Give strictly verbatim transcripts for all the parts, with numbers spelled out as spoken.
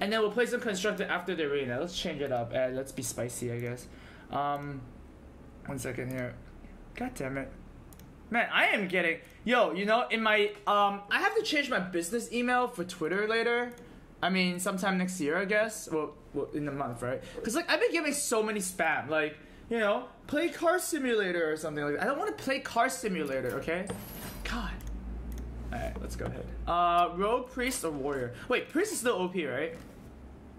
And then we'll play some Constructed after the arena. Let's change it up. And let's be spicy, I guess. Um, one second here. God damn it. Man, I am getting... Yo, you know, in my... um, I have to change my business email for Twitter later. I mean, sometime next year, I guess. Well, well in the month, right? Because, like, I've been getting so many spam. Like, you know, play Car Simulator or something like that. I don't want to play Car Simulator, okay? God. Alright, let's go ahead. Uh, Rogue, Priest, or Warrior? Wait, Priest is still O P, right?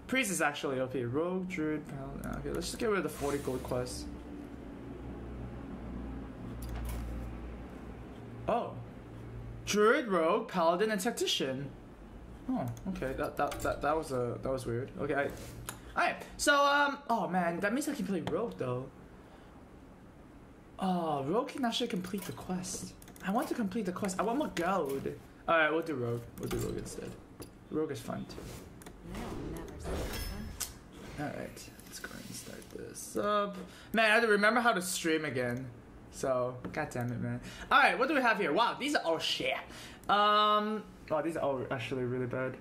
Priest is actually O P. Rogue, Druid, Paladin. Okay, let's just get rid of the forty gold quest. Oh. Druid, Rogue, Paladin, and Tactician. Oh, okay. That that that that was a that was weird. Okay. I, Alright. So um oh man, that means I can play Rogue though. Oh, Rogue can actually complete the quest. I want to complete the quest. I want more gold. Alright, we'll do Rogue. We'll do Rogue instead. Rogue is fun too. Alright, let's go ahead and start this up. Man, I have to remember how to stream again. So, god damn it, man. Alright, what do we have here? Wow, these are all shit. Um, oh, these are all actually really bad.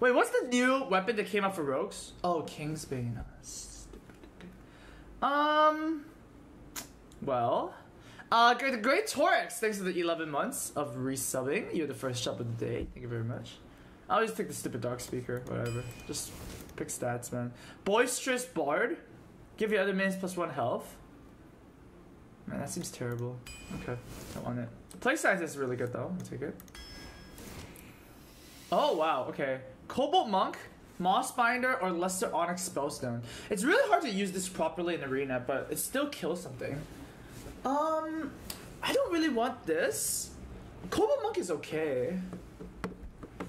Wait, what's the new weapon that came out for rogues? Oh, Kingsbane. Stupid. Um, well, uh, the Great Torx, thanks for the eleven months of resubbing. You're the first shop of the day. Thank you very much. I'll just take the stupid Dark Speaker, whatever. Just pick stats, man. Boisterous Bard. Give your other minions plus one health. Man, that seems terrible. Okay, don't want it. Play size is really good though, I'll take it. Oh wow, okay. Cobalt Monk, Moss Binder, or Lesser Onyx Spellstone. It's really hard to use this properly in Arena, but it still kills something. Um, I don't really want this. Cobalt Monk is okay.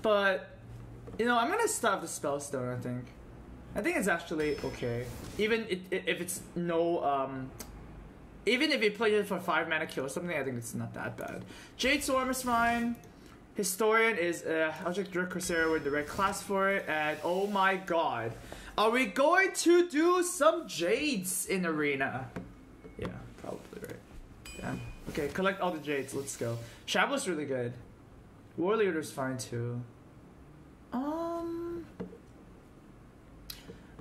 But, you know, I'm gonna start with the Spellstone, I think. I think it's actually okay. Even it, it, if it's no, um... Even if you play it for five mana kill or something, I think it's not that bad. Jade Swarm is fine. Historian is uh, Eldritch Druid Corsair with the right class for it. And oh my god. Are we going to do some Jades in Arena? Yeah, probably right. Damn. Okay, collect all the Jades. Let's go. Shabble's really good. War Leader's fine too. Um...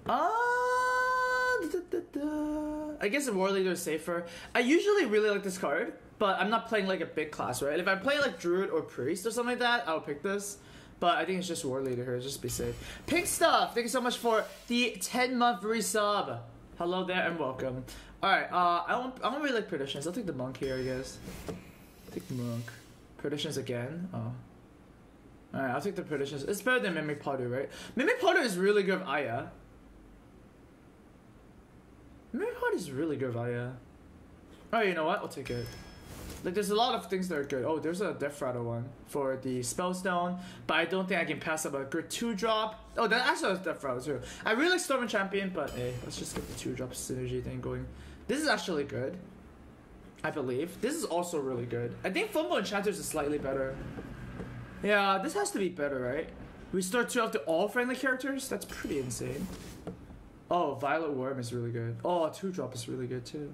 Ah... Uh, da, da, da. I guess the War Leader is safer. I usually really like this card, but I'm not playing like a big class, right? If I play like Druid or Priest or something like that, I'll pick this. But I think it's just War Leader here, just be safe. Pink Stuff, thank you so much for the ten month resub. Hello there and welcome. Alright, uh, I don't, I don't really like Perditions. I'll take the Monk here, I guess. I'll take the Monk. Perditions again? Oh. Alright, I'll take the Perditions. It's better than Mimic Potter, right? Mimic Potter is really good with Aya. Mimic Potter is really good, Aya. Oh, you know what? I'll take it. Like, there's a lot of things that are good. Oh, there's a Deathrattle one for the Spellstone, but I don't think I can pass up a good two drop. Oh, that actually was Deathrattle too. I really like Stormwind Champion, but hey, let's just get the two drop synergy thing going. This is actually good, I believe. This is also really good. I think Fumble Enchanters is slightly better. Yeah, this has to be better, right? Restore two health to all friendly characters? That's pretty insane. Oh, Violet Worm is really good. Oh, two drop is really good too.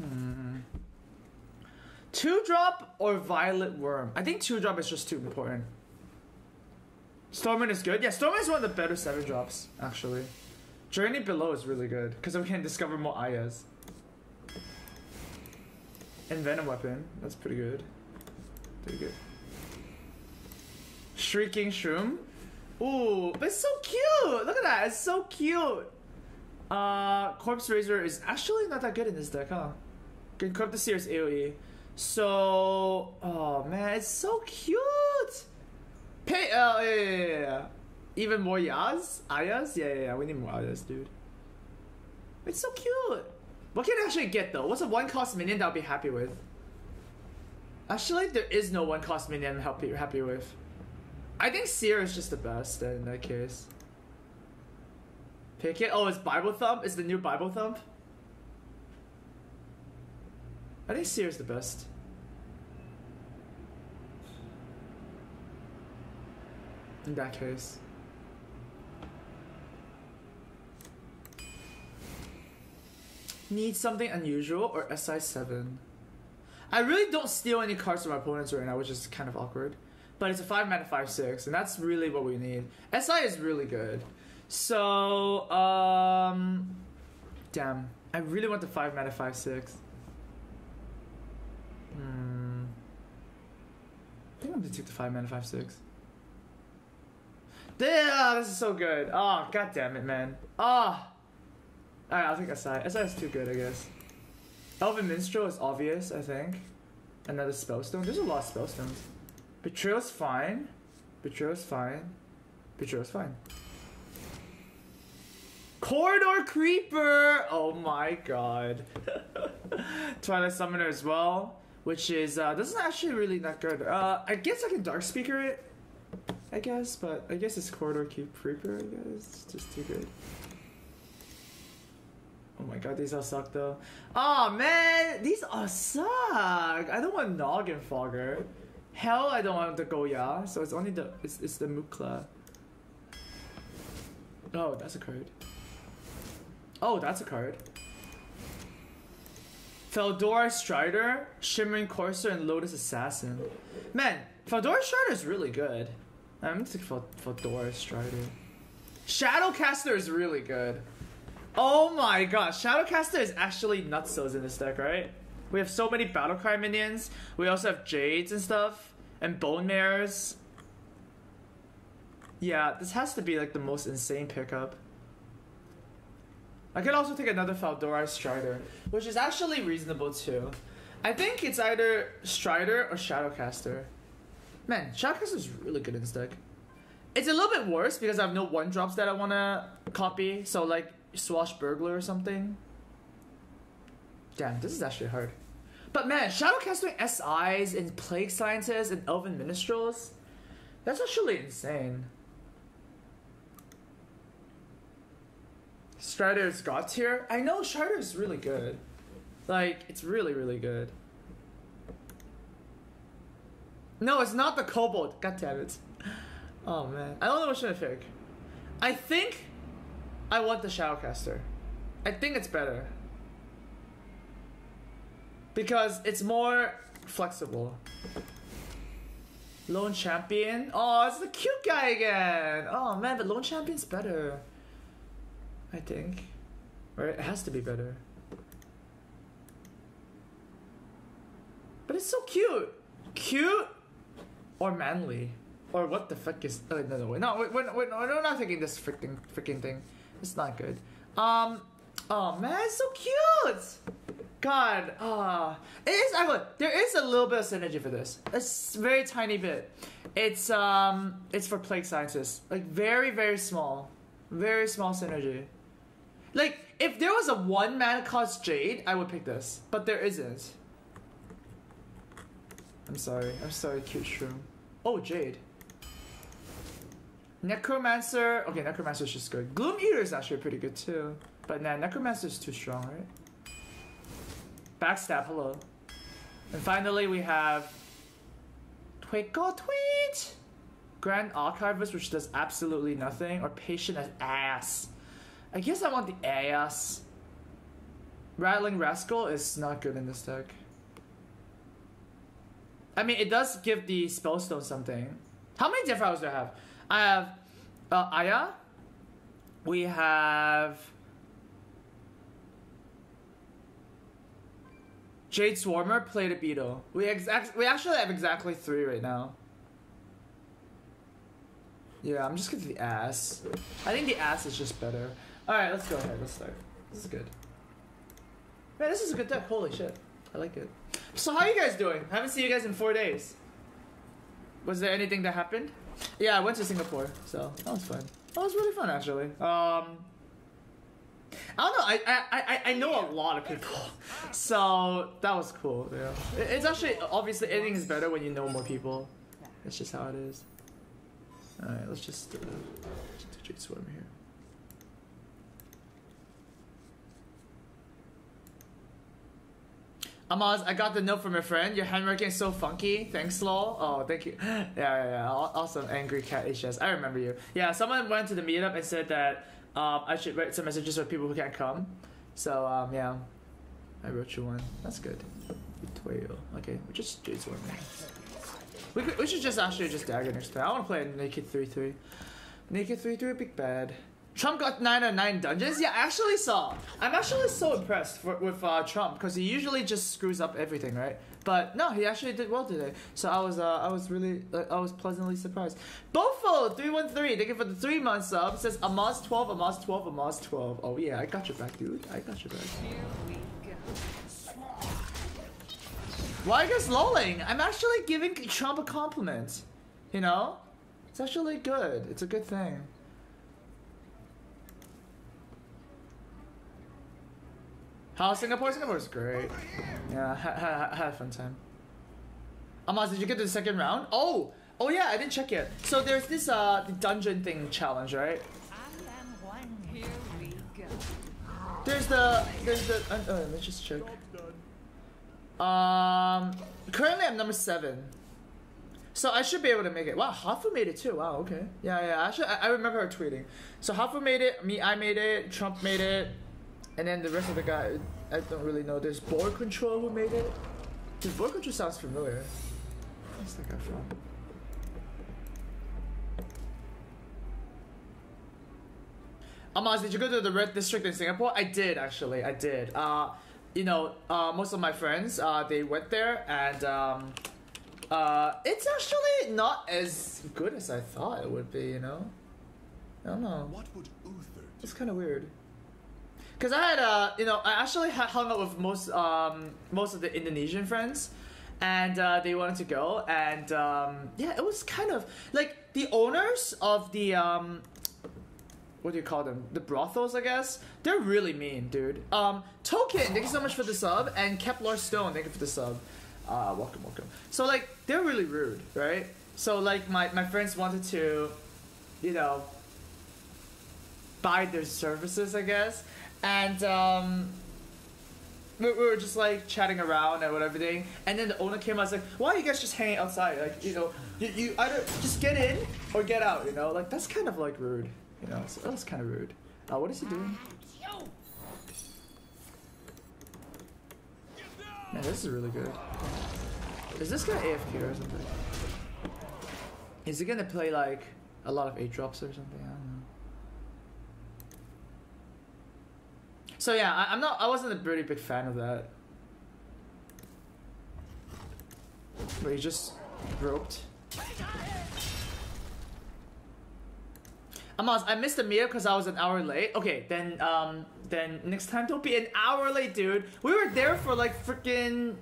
Hmm. two drop or Violet Worm? I think two drop is just too important. Stormwind is good. Yeah, Stormwind is one of the better seven drops, actually. Journey Below is really good, because we can discover more Ayas. And Venom Weapon. That's pretty good. Pretty good. Shrieking Shroom. Ooh, but it's so cute! Look at that, it's so cute! Uh, Corpse Razor is actually not that good in this deck, huh? Can corrupt the Seer's AoE. So... Oh man, it's so cute! Pay- oh, yeah, yeah, yeah, yeah. Even more Yaz? Ayas? Yeah, yeah, yeah, we need more Ayas, dude. It's so cute! What can I actually get though? What's a one cost minion that I'll be happy with? Actually, there is no one cost minion I'm happy, happy with. I think Seer is just the best in that case. Pick it. Oh, it's Bible Thump? Is the new Bible Thump? I think Seer is the best. In that case. Need something unusual or S I seven? I really don't steal any cards from my opponents right now, which is kind of awkward. but it's a five mana five six, and that's really what we need. S I is really good. So, um... damn. I really want the five mana five six. Hmm. I think I'm gonna take the five mana five six. Damn, this is so good. Oh, god damn it, man. Oh! Alright, I'll take S I. S I is too good, I guess. Elven Minstrel is obvious, I think. Another Spellstone. There's a lot of Spellstones. Betrayal's fine. Betrayal's fine. Betrayal's fine. Corridor Creeper! Oh my god. Twilight Summoner as well. Which is, uh, this is actually really not good. Uh, I guess I can Dark Speaker it. I guess, but I guess it's Corridor Creeper, I guess. It's just too good. Oh my god, these all suck though. Aw, oh, man! These all suck! I don't want Noggin Fogger. Hell, I don't want the Goya, so it's only the- it's, it's the Mukla. Oh, that's a card. Oh, that's a card. Faldorei Strider, Shimmering Courser, and Lotus Assassin. Man, Faldorei Strider is really good. I'm gonna take Faldorei Strider. Shadowcaster is really good. Oh my god, Shadowcaster is actually nutsos in this deck, right? We have so many Battlecry minions. We also have Jades and stuff. And Bone Mares. Yeah, this has to be like the most insane pickup. I could also take another Faldorei Strider, which is actually reasonable too. I think it's either Strider or Shadowcaster. Man, Shadowcaster is really good in this deck. It's a little bit worse because I have no one-drops that I want to copy. So like Swash Burglar or something. Damn, this is actually hard. But man, Shadowcasting S Is and Plague Scientists and Elven Minstrels, that's actually insane. Strider's God tier. I know Strider's really good. Like, it's really, really good. No, it's not the Cobalt. God damn it. Oh man. I don't know which one to pick. I think I want the Shadowcaster. I think it's better. Because it's more flexible. Lone Champion. Oh, it's the cute guy again. Oh man, but Lone Champion's better. I think. Or it has to be better. But it's so cute. Cute or manly. Or what the fuck is... Oh, no, no, wait. No, wait, wait, wait, no, we're not taking this freaking, freaking thing. It's not good. Um, oh man, it's so cute. God, ah, uh, it is. I would. There is a little bit of synergy for this. A very tiny bit. It's um, it's for Plague Sciences. Like very, very small, very small synergy. Like if there was a one mana cost Jade, I would pick this, but there isn't. I'm sorry. I'm sorry, cute shroom. Oh, Jade. Necromancer. Okay, Necromancer is just good. Gloom Eater is actually pretty good too, but nah, Necromancer is too strong, right? Backstab, hello. And finally we have Twinkle Tweet! Grand Archivist, which does absolutely nothing, or Patient as Ass. I guess I want the ass. Rattling Rascal is not good in this deck. I mean, it does give the Spellstone something. How many Deathrattles do I have? I have uh, Aya. We have... Jade Swarmer, played a Beetle. We exact we actually have exactly three right now. Yeah, I'm just gonna do the ass. I think the ass is just better. Alright, let's go ahead, let's start. This is good. Man, this is a good deck, holy shit. I like it. So how are you guys doing? I haven't seen you guys in four days. Was there anything that happened? Yeah, I went to Singapore, so that was fun. That was really fun actually. Um I don't know, I, I, I, I know a lot of people, so that was cool, yeah. It's actually, obviously, anything is better when you know more people. That's just how it is. Alright, let's just uh, do Jade Swarm here. Amaz, I got the note from your friend. Your handwriting is so funky. Thanks, lol. Oh, thank you. Yeah, yeah, yeah. Awesome. Angry Cat H S. I remember you. Yeah, someone went to the meetup and said that Um, I should write some messages for people who can't come. So, um, yeah. I wrote you one. That's good. Betrayal. Okay, we're just Jade Swarm. We, could, we should just actually just dagger next time. I want to play Naked three three. Naked three three, big bad. Trump got nine out of nine dungeons? Yeah, I actually saw. I'm actually so impressed for, with uh, Trump, because he usually just screws up everything, right? But no, he actually did well today. So I was, uh, I was really, uh, I was pleasantly surprised. Bofo three one three, thank you for the three month sub. Says Amaz twelve, Amaz twelve, Amaz twelve. Oh yeah, I got your back, dude. I got your back. Here we go. Why are you guys lolling? I'm actually giving Trump a compliment. You know, it's actually good. It's a good thing. How Singapore? Singapore's great. Yeah, ha ha ha had a fun time. Amaz, did you get to the second round? Oh! Oh yeah, I didn't check yet. So there's this uh dungeon thing challenge, right? I am one. Here we go. There's the there's the uh, oh, let's just check. Um currently I'm number seven. So I should be able to make it. Wow, Hafu made it too. Wow, okay. Yeah, yeah, actually I, I remember her tweeting. So Hafu made it, me I made it, Trump made it. And then the rest of the guy, I don't really know. There's Board Control who made it. Dude, Board Control sounds familiar. Where's that guy from? Amaz, did you go to the Red District in Singapore? I did, actually. I did. Uh, you know, uh, most of my friends, uh, they went there. And um, uh, it's actually not as good as I thought it would be, you know? I don't know. What would Uther do? It's kind of weird. Cause I had, uh, you know, I actually had hung out with most, um, most of the Indonesian friends, and uh, they wanted to go, and um, yeah, it was kind of like the owners of the, um, what do you call them? The brothels, I guess. They're really mean, dude. Um, Token, thank you so much for the sub, and Kepler Stone, thank you for the sub. Uh, welcome, welcome. So like, they're really rude, right? So like, my my friends wanted to, you know, buy their services, I guess. And um, we, we were just like chatting around and whatever thing. And then the owner came out and was like, why are you guys just hanging outside? Like, you know, you, you either just get in or get out, you know? Like, that's kind of like rude, you know? So that was kind of rude. Uh, what is he doing? Man, this is really good. Is this guy A F K or something? Is he gonna play like a lot of eight drops or something? I don't know. So yeah, I, I'm not. I wasn't a pretty big fan of that. But he just roped. Amaz, I missed the meetup because I was an hour late. Okay, then um, then next time don't be an hour late, dude. We were there for like freaking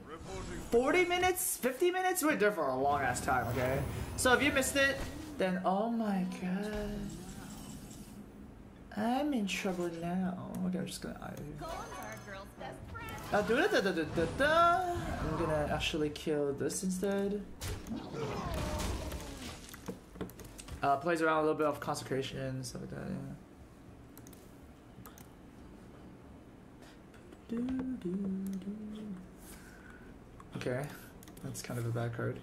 forty minutes, fifty minutes. We were there for a long ass time. Okay, so if you missed it, then oh my god. I'm in trouble now. Okay, I'm just gonna eye you. Uh, da, da, da, da, da, da. I'm gonna actually kill this instead. Uh, plays around a little bit of consecration and stuff like that, yeah. Okay, that's kind of a bad card.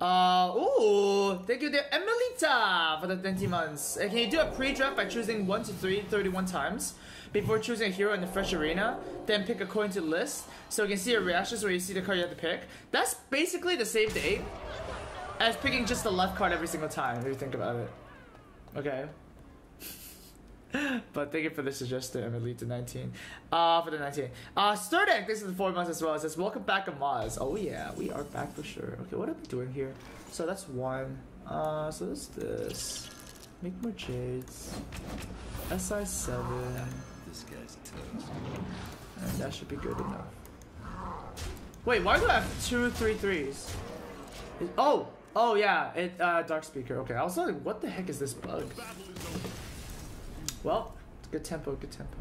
Uh, ooh, thank you there, Emilita, for the twenty months. And can you do a pre-draft by choosing one to three thirty-one times before choosing a hero in the fresh arena, then pick according to the list, so you can see your reactions where you see the card you have to pick? That's basically the same thing as picking just the left card every single time, if you think about it. Okay. But thank you for the suggestion, Emilita nineteen. Uh, for the nineteen. Uh, Sturdek, thanks for the four months as well. It says, welcome back, Amaz. Oh yeah, we are back for sure. Okay, what are we doing here? So that's one. Uh, so that's this. Make more Jades. S I seven. This guy's toast. And that should be good enough. Wait, why do I have two three threes? It, oh! Oh yeah, it, uh, Dark Speaker. Okay, I was like, what the heck is this bug? Well, good tempo, good tempo.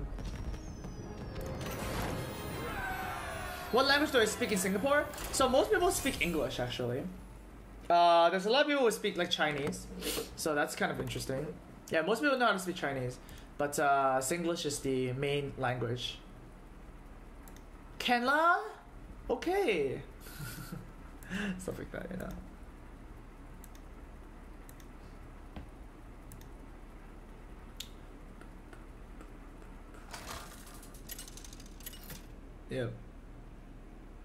What language do I speak in Singapore? So most people speak English, actually. Uh, there's a lot of people who speak like Chinese, so that's kind of interesting. Yeah, most people know how to speak Chinese, but uh, Singlish is the main language. Kenla? Okay. Stuff like that, you know. Yeah.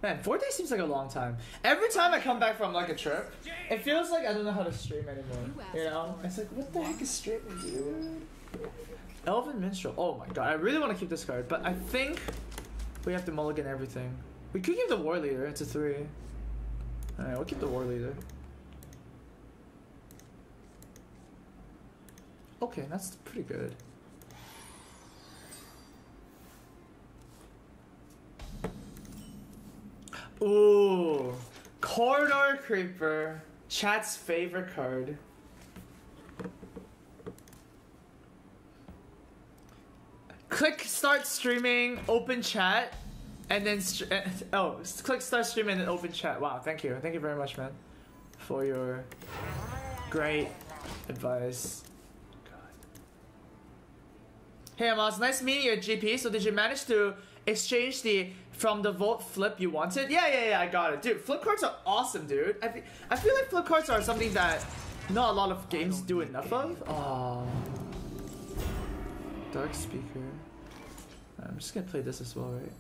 Man, four days seems like a long time. Every time I come back from like a trip, it feels like I don't know how to stream anymore. You know? It's like, what the heck is streaming, dude? Elven Minstrel. Oh my god, I really want to keep this card, but I think we have to mulligan everything. We could keep the War Leader. It's a three. Alright, we'll keep the War Leader. Okay, that's pretty good. Ooh, Corridor Creeper, chat's favorite card. Click start streaming, open chat, and then oh, click start streaming and open chat. Wow, thank you, thank you very much, man, for your great advice. God. Hey, Amos, nice meeting you at G P. So did you manage to exchange the from the vault flip you wanted? Yeah, yeah, yeah, I got it. Dude, flip cards are awesome, dude. I, fe I feel like flip cards are something that not a lot of games do enough of. Oh. Dark Speaker. I'm just gonna play this as well, right?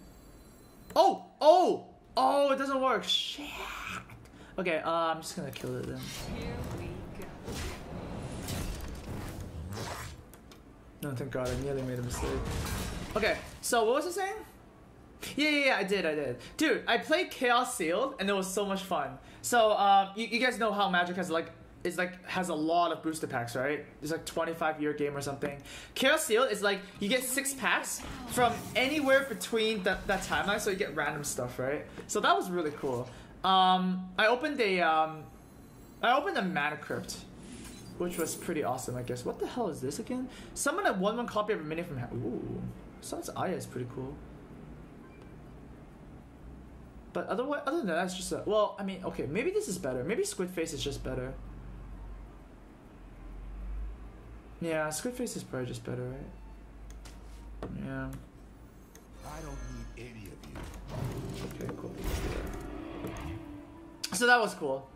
Oh! Oh! Oh, it doesn't work. Shit. Okay, uh, I'm just gonna kill it then. Here we go. No, thank God, I nearly made a mistake. Okay, so what was I saying? Yeah, yeah, yeah, I did, I did. Dude, I played Chaos Sealed, and it was so much fun. So, um, you, you guys know how Magic has, like, is like has a lot of booster packs, right? It's like twenty-five year game or something. Chaos Sealed is like, you get six packs from anywhere between that, that timeline, so you get random stuff, right? So that was really cool. Um, I opened a, um, I opened a Mana Crypt, which was pretty awesome, I guess. What the hell is this again? Someone had one one copy of a mini from, ooh. Someone's Aya is pretty cool. But otherwise, other than that, it's just a... Well, I mean, okay, maybe this is better. Maybe Squid Face is just better. Yeah, Squid Face is probably just better, right? Yeah. I don't need any of you. Okay, cool. So that was cool.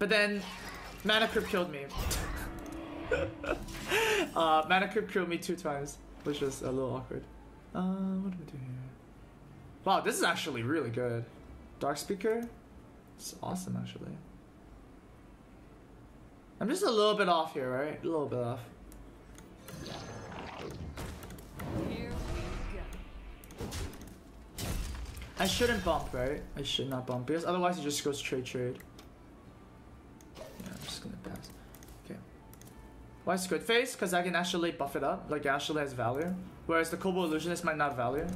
But then, Mana Crypt killed me. uh, Mana Crypt killed me two times, which was a little awkward. Uh, what do we do here? Wow, this is actually really good. Dark Speaker? It's awesome, actually. I'm just a little bit off here, right? A little bit off. Here we go. I shouldn't bump, right? I should not bump, because otherwise it just goes trade, trade. Yeah, I'm just gonna pass. Okay. Why Squid Face? Because I can actually buff it up. Like, it actually has value. Whereas the Cobalt Illusionist might not value.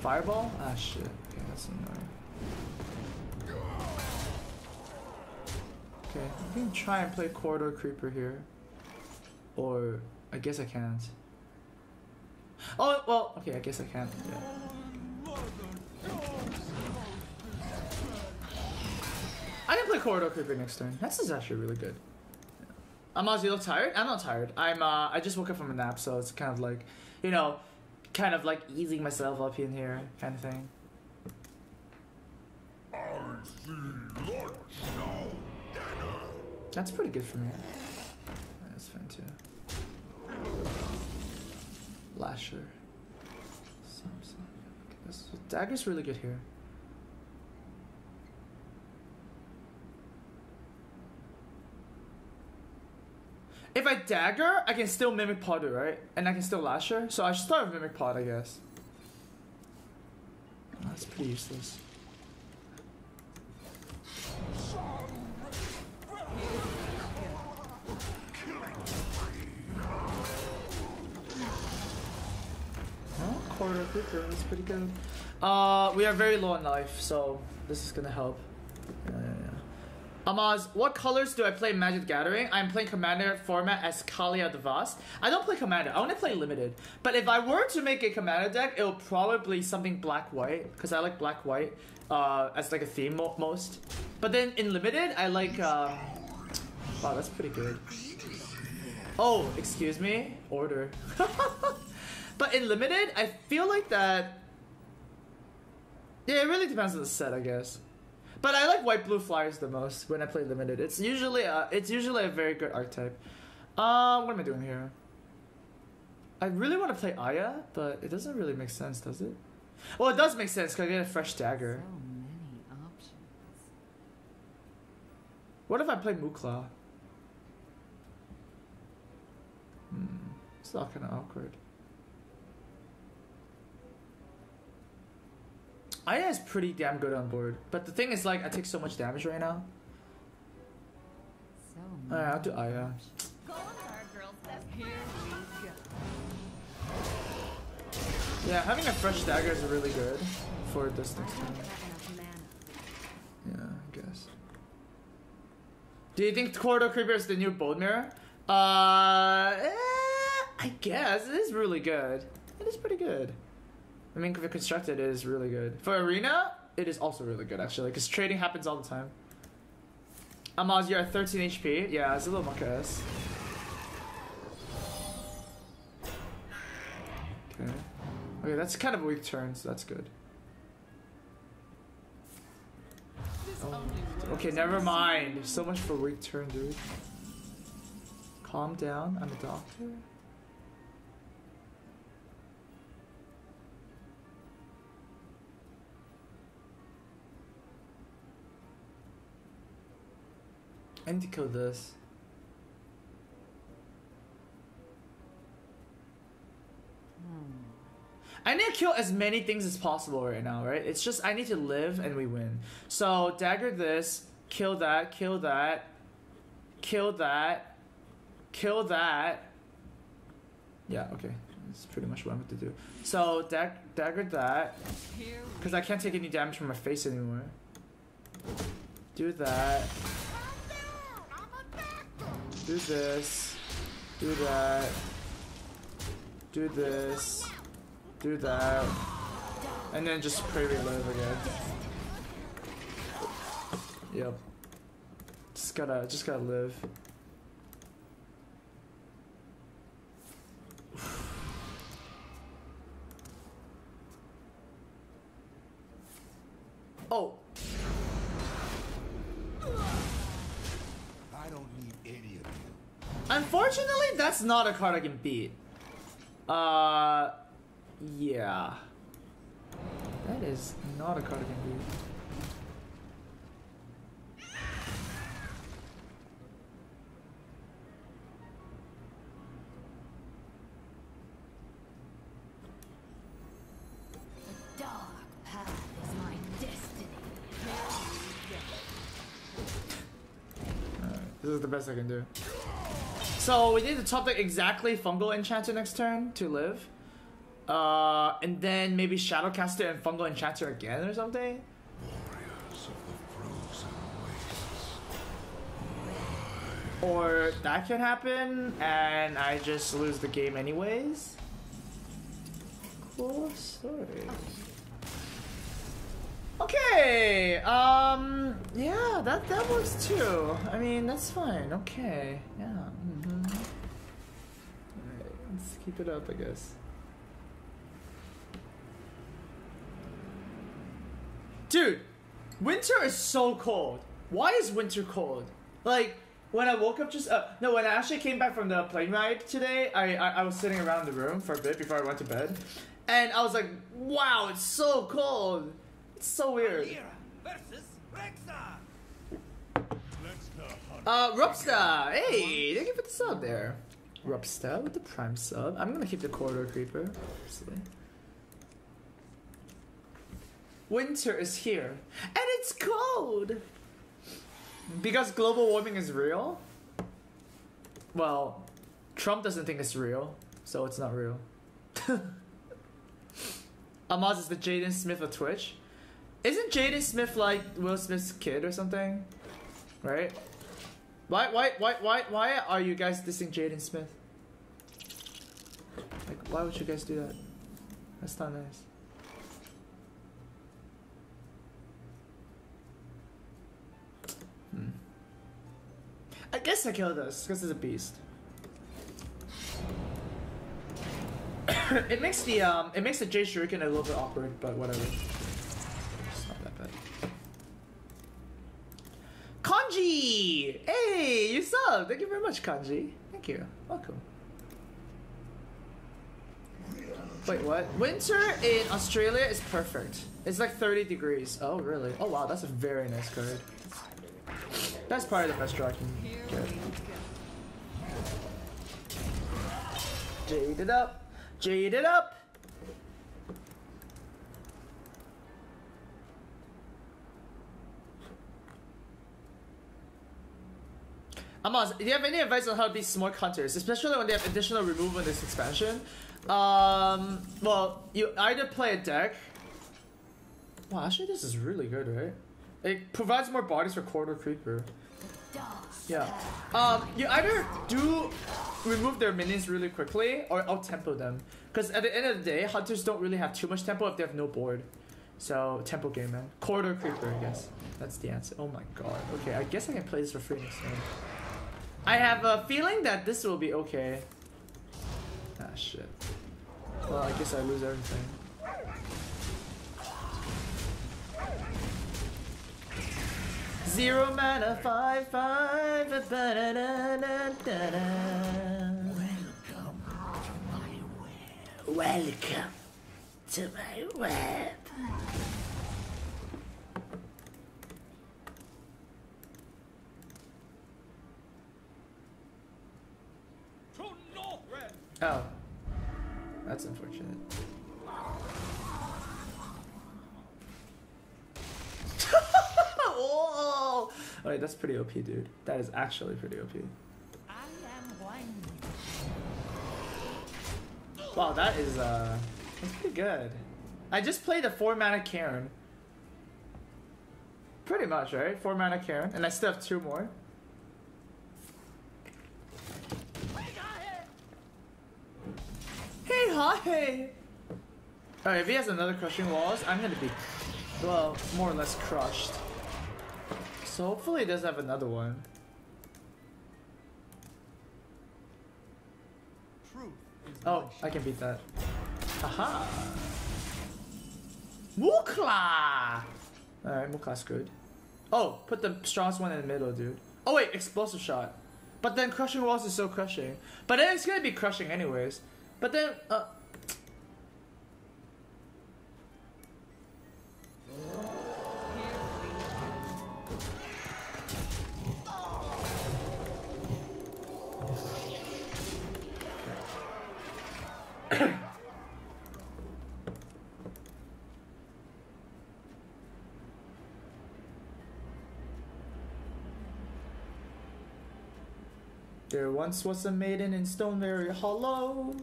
Fireball? Ah, shit. Okay, that's annoying. Okay, I can try and play Corridor Creeper here. Or, I guess I can't. Oh, well, okay, I guess I can't. Yeah. I can play Corridor Creeper next turn. This is actually really good. Amaz, you look tired? I'm not tired. I'm, uh, I just woke up from a nap, so it's kind of like, you know, kind of like easing myself up in here, kind of thing. That's pretty good for me. That's fine too. Lasher. Dagger's really good here. If I dagger, I can still Mimic Potter, right? And I can still lash her. So I should start with Mimic Potter, I guess. Oh, that's pretty useless. Oh, Corridor Creeper, that's pretty good. Uh, we are very low on life, so this is gonna help. Yeah, yeah, yeah. Amaz, what colors do I play in Magic the Gathering? I'm playing Commander format as Kalia the Vast. I don't play Commander, I only play Limited. But if I were to make a Commander deck, it'll probably something black-white, because I like black-white uh, as like a theme mo most. But then in Limited, I like... Uh... Wow, that's pretty good. Oh, excuse me? Order. But in Limited, I feel like that... Yeah, it really depends on the set, I guess. But I like white blue flyers the most when I play Limited. It's usually a, it's usually a very good archetype. Uh, what am I doing here? I really want to play Aya, but it doesn't really make sense, does it? Well, it does make sense because I get a fresh dagger. So many options. What if I play Mukla? Hmm. It's not kind of awkward. Aya is pretty damn good on board, but the thing is, like, I take so much damage right now. So Alright, I'll do Aya. Yeah, having a fresh dagger is really good for distance. Yeah, I guess. Do you think Corridor Creeper is the new Bone Mare? Uh, eh, I guess it is really good. It is pretty good. I mean, for Constructed, it is really good. For Arena, it is also really good, actually, because trading happens all the time. Amaz, you're at thirteen H P. Yeah, it's a little muckass. Okay. Okay, that's kind of a weak turn, so that's good. Oh. Okay, never mind. There's so much for weak turn, dude. Calm down, I'm a doctor. I need to kill this. Hmm. I need to kill as many things as possible right now, right? It's just I need to live and we win. So dagger this, kill that, kill that, kill that, kill that. Yeah, okay. That's pretty much what I'm going to do. So dag dagger that, because I can't take any damage from my face anymore. Do that. Do this, do that, do this, do that, and then just pray we live again. Yep. Just gotta, just gotta live. Oh. Unfortunately, that's not a card I can beat. Uh, yeah. That is not a card I can beat. The dark path is my destiny. Alright, this is the best I can do. So we need to top deck exactly Fungal Enchanter next turn to live. Uh, and then maybe Shadowcaster and Fungal Enchanter again or something? Warriors of the or that can happen and I just lose the game anyways. Cool story. Okay, um, yeah, that, that works too. I mean, that's fine, okay, yeah. Let's keep it up, I guess. Dude, winter is so cold. Why is winter cold? Like, when I woke up just uh, no, when I actually came back from the plane ride today, I, I I was sitting around the room for a bit before I went to bed, and I was like, wow, it's so cold. It's so weird. Versus Rexha. Uh, Rupsta, hey, thank you for the sub there. Rupsta with the prime sub. I'm gonna keep the Corridor Creeper. Obviously. Winter is here. And it's cold! Because global warming is real? Well, Trump doesn't think it's real, so it's not real. Amaz is the Jaden Smith of Twitch. Isn't Jaden Smith like Will Smith's kid or something? Right? Why, why, why, why, why are you guys dissing Jaden Smith? Like, why would you guys do that? That's not nice. Hmm. I guess I killed this because it's a beast. It makes the um, it makes the Jade Shuriken a little bit awkward, but whatever. It's not that bad. Kanji! Hey, you subbed! Thank you very much, Kanji. Thank you. Welcome. Wait, what? Winter in Australia is perfect. It's like thirty degrees. Oh, really? Oh, wow. That's a very nice card. That's probably the best draw I can get. Jade it up. Jade it up. Amos, do you have any advice on how to beat smart hunters, especially when they have additional removal in this expansion? Um, well, you either play a deck. Wow, actually this is really good, right? It provides more bodies for Corridor Creeper. Yeah. Um, you either do remove their minions really quickly or out-tempo them. Because at the end of the day, hunters don't really have too much tempo if they have no board. So, tempo game, man. Corridor Creeper, I guess. That's the answer. Oh my god. Okay, I guess I can play this for free next time. I have a feeling that this will be okay. Ah, shit. Well, I guess I lose everything. Zero mana, five, five, da da da da da da. Welcome to my web. Welcome to my web. Oh, that's unfortunate. Oh, wait, that's pretty O P, dude. That is actually pretty O P. I am one. Wow, that is uh, that's pretty good. I just played a four mana Cairn. Pretty much, right? Four mana Cairn, and I still have two more. Hey, hi! Alright, if he has another crushing walls, I'm gonna be, well, more or less crushed. So hopefully he doesn't have another one. Oh, I can beat that. Aha! Mukla! Alright, Mukla's good. Oh, put the strongest one in the middle, dude. Oh wait, explosive shot. But then crushing walls is so crushing. But then it's gonna be crushing anyways. But then, uh... There once was a maiden in Stoneberry Hollow.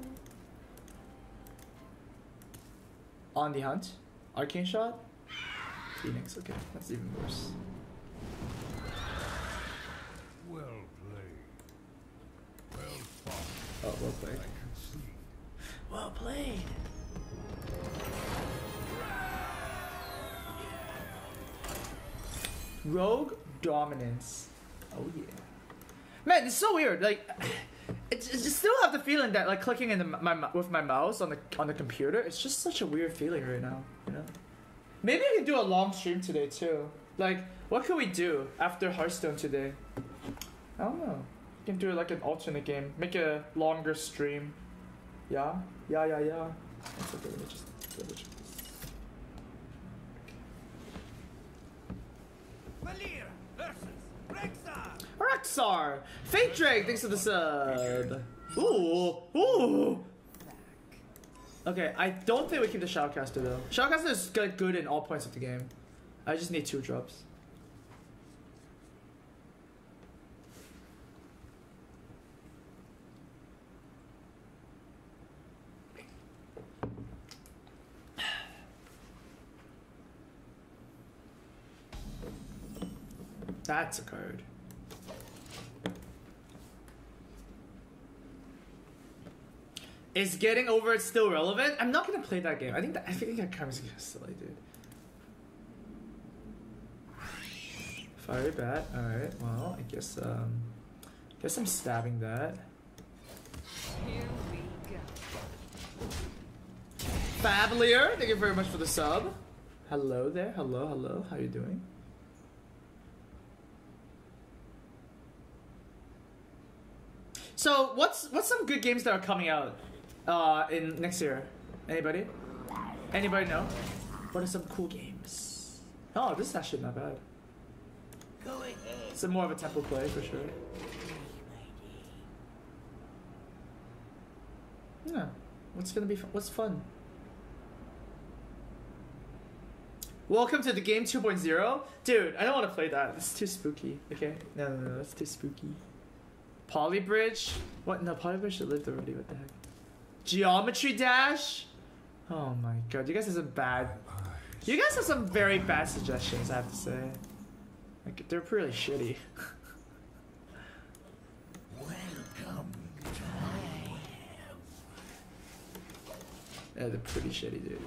On the hunt, arcane shot, Phoenix. Okay, that's even worse. Well played. Well fought. Oh, well played. I can see. Well played. Rogue dominance. Oh yeah. Man, it's so weird. Like. It's, it's just still have the feeling that like clicking in the, my with my mouse on the on the computer, it's just such a weird feeling right now. You know, maybe I can do a long stream today too. Like, what can we do after Hearthstone today? I don't know. We can do like an alternate game, make a longer stream. Yeah, yeah, yeah, yeah. That's okay. Let me just double check this. Malir versus Rexar. Rexar! Fake Drake, thanks for the sub! Ooh! Ooh! Okay, I don't think we keep the Shadowcaster though. Shadowcaster is good in all points of the game. I just need two drops. That's a card. Is getting over it still relevant? I'm not gonna play that game. I think that I think that kind of gets silly, dude. Fiery bat. All right. Well, I guess um, guess I'm stabbing that. Here we go. Fablier, thank you very much for the sub. Hello there. Hello, hello. How you doing? So what's what's some good games that are coming out? Uh, in next year, Anybody? Anybody know? What are some cool games? Oh, this is actually not bad. It's more of a tempo play for sure. Yeah. What's gonna be fun? What's fun? Welcome to the game two point oh. Dude, I don't want to play that. It's too spooky. Okay. No, no, no. That's too spooky. Polybridge? What? No, Polybridge lived already. What the heck? Geometry Dash? Oh my god. You guys have some bad... You guys have some very bad suggestions, I have to say. Like, they're pretty shitty. Welcome to yeah, they're pretty shitty, dude.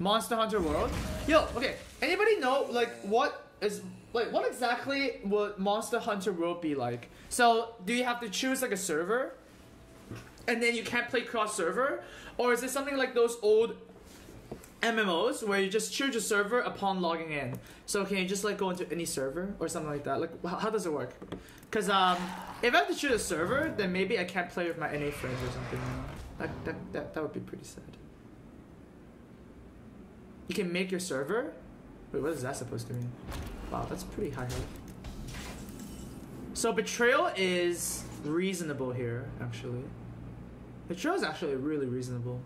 Monster Hunter World? Yo, okay. Anybody know, like, what is... Like, what exactly would Monster Hunter World be like? So, do you have to choose, like, a server? And then you can't play cross-server? Or is it something like those old M M Os where you just choose a server upon logging in? So, can you just, like, go into any server? Or something like that? Like, how does it work? Because, um, if I have to choose a server, then maybe I can't play with my N A friends or something. That, that, that, that would be pretty sad. You can make your server? Wait, what is that supposed to mean? Wow, that's pretty high health. So Betrayal is reasonable here, actually. Betrayal is actually really reasonable.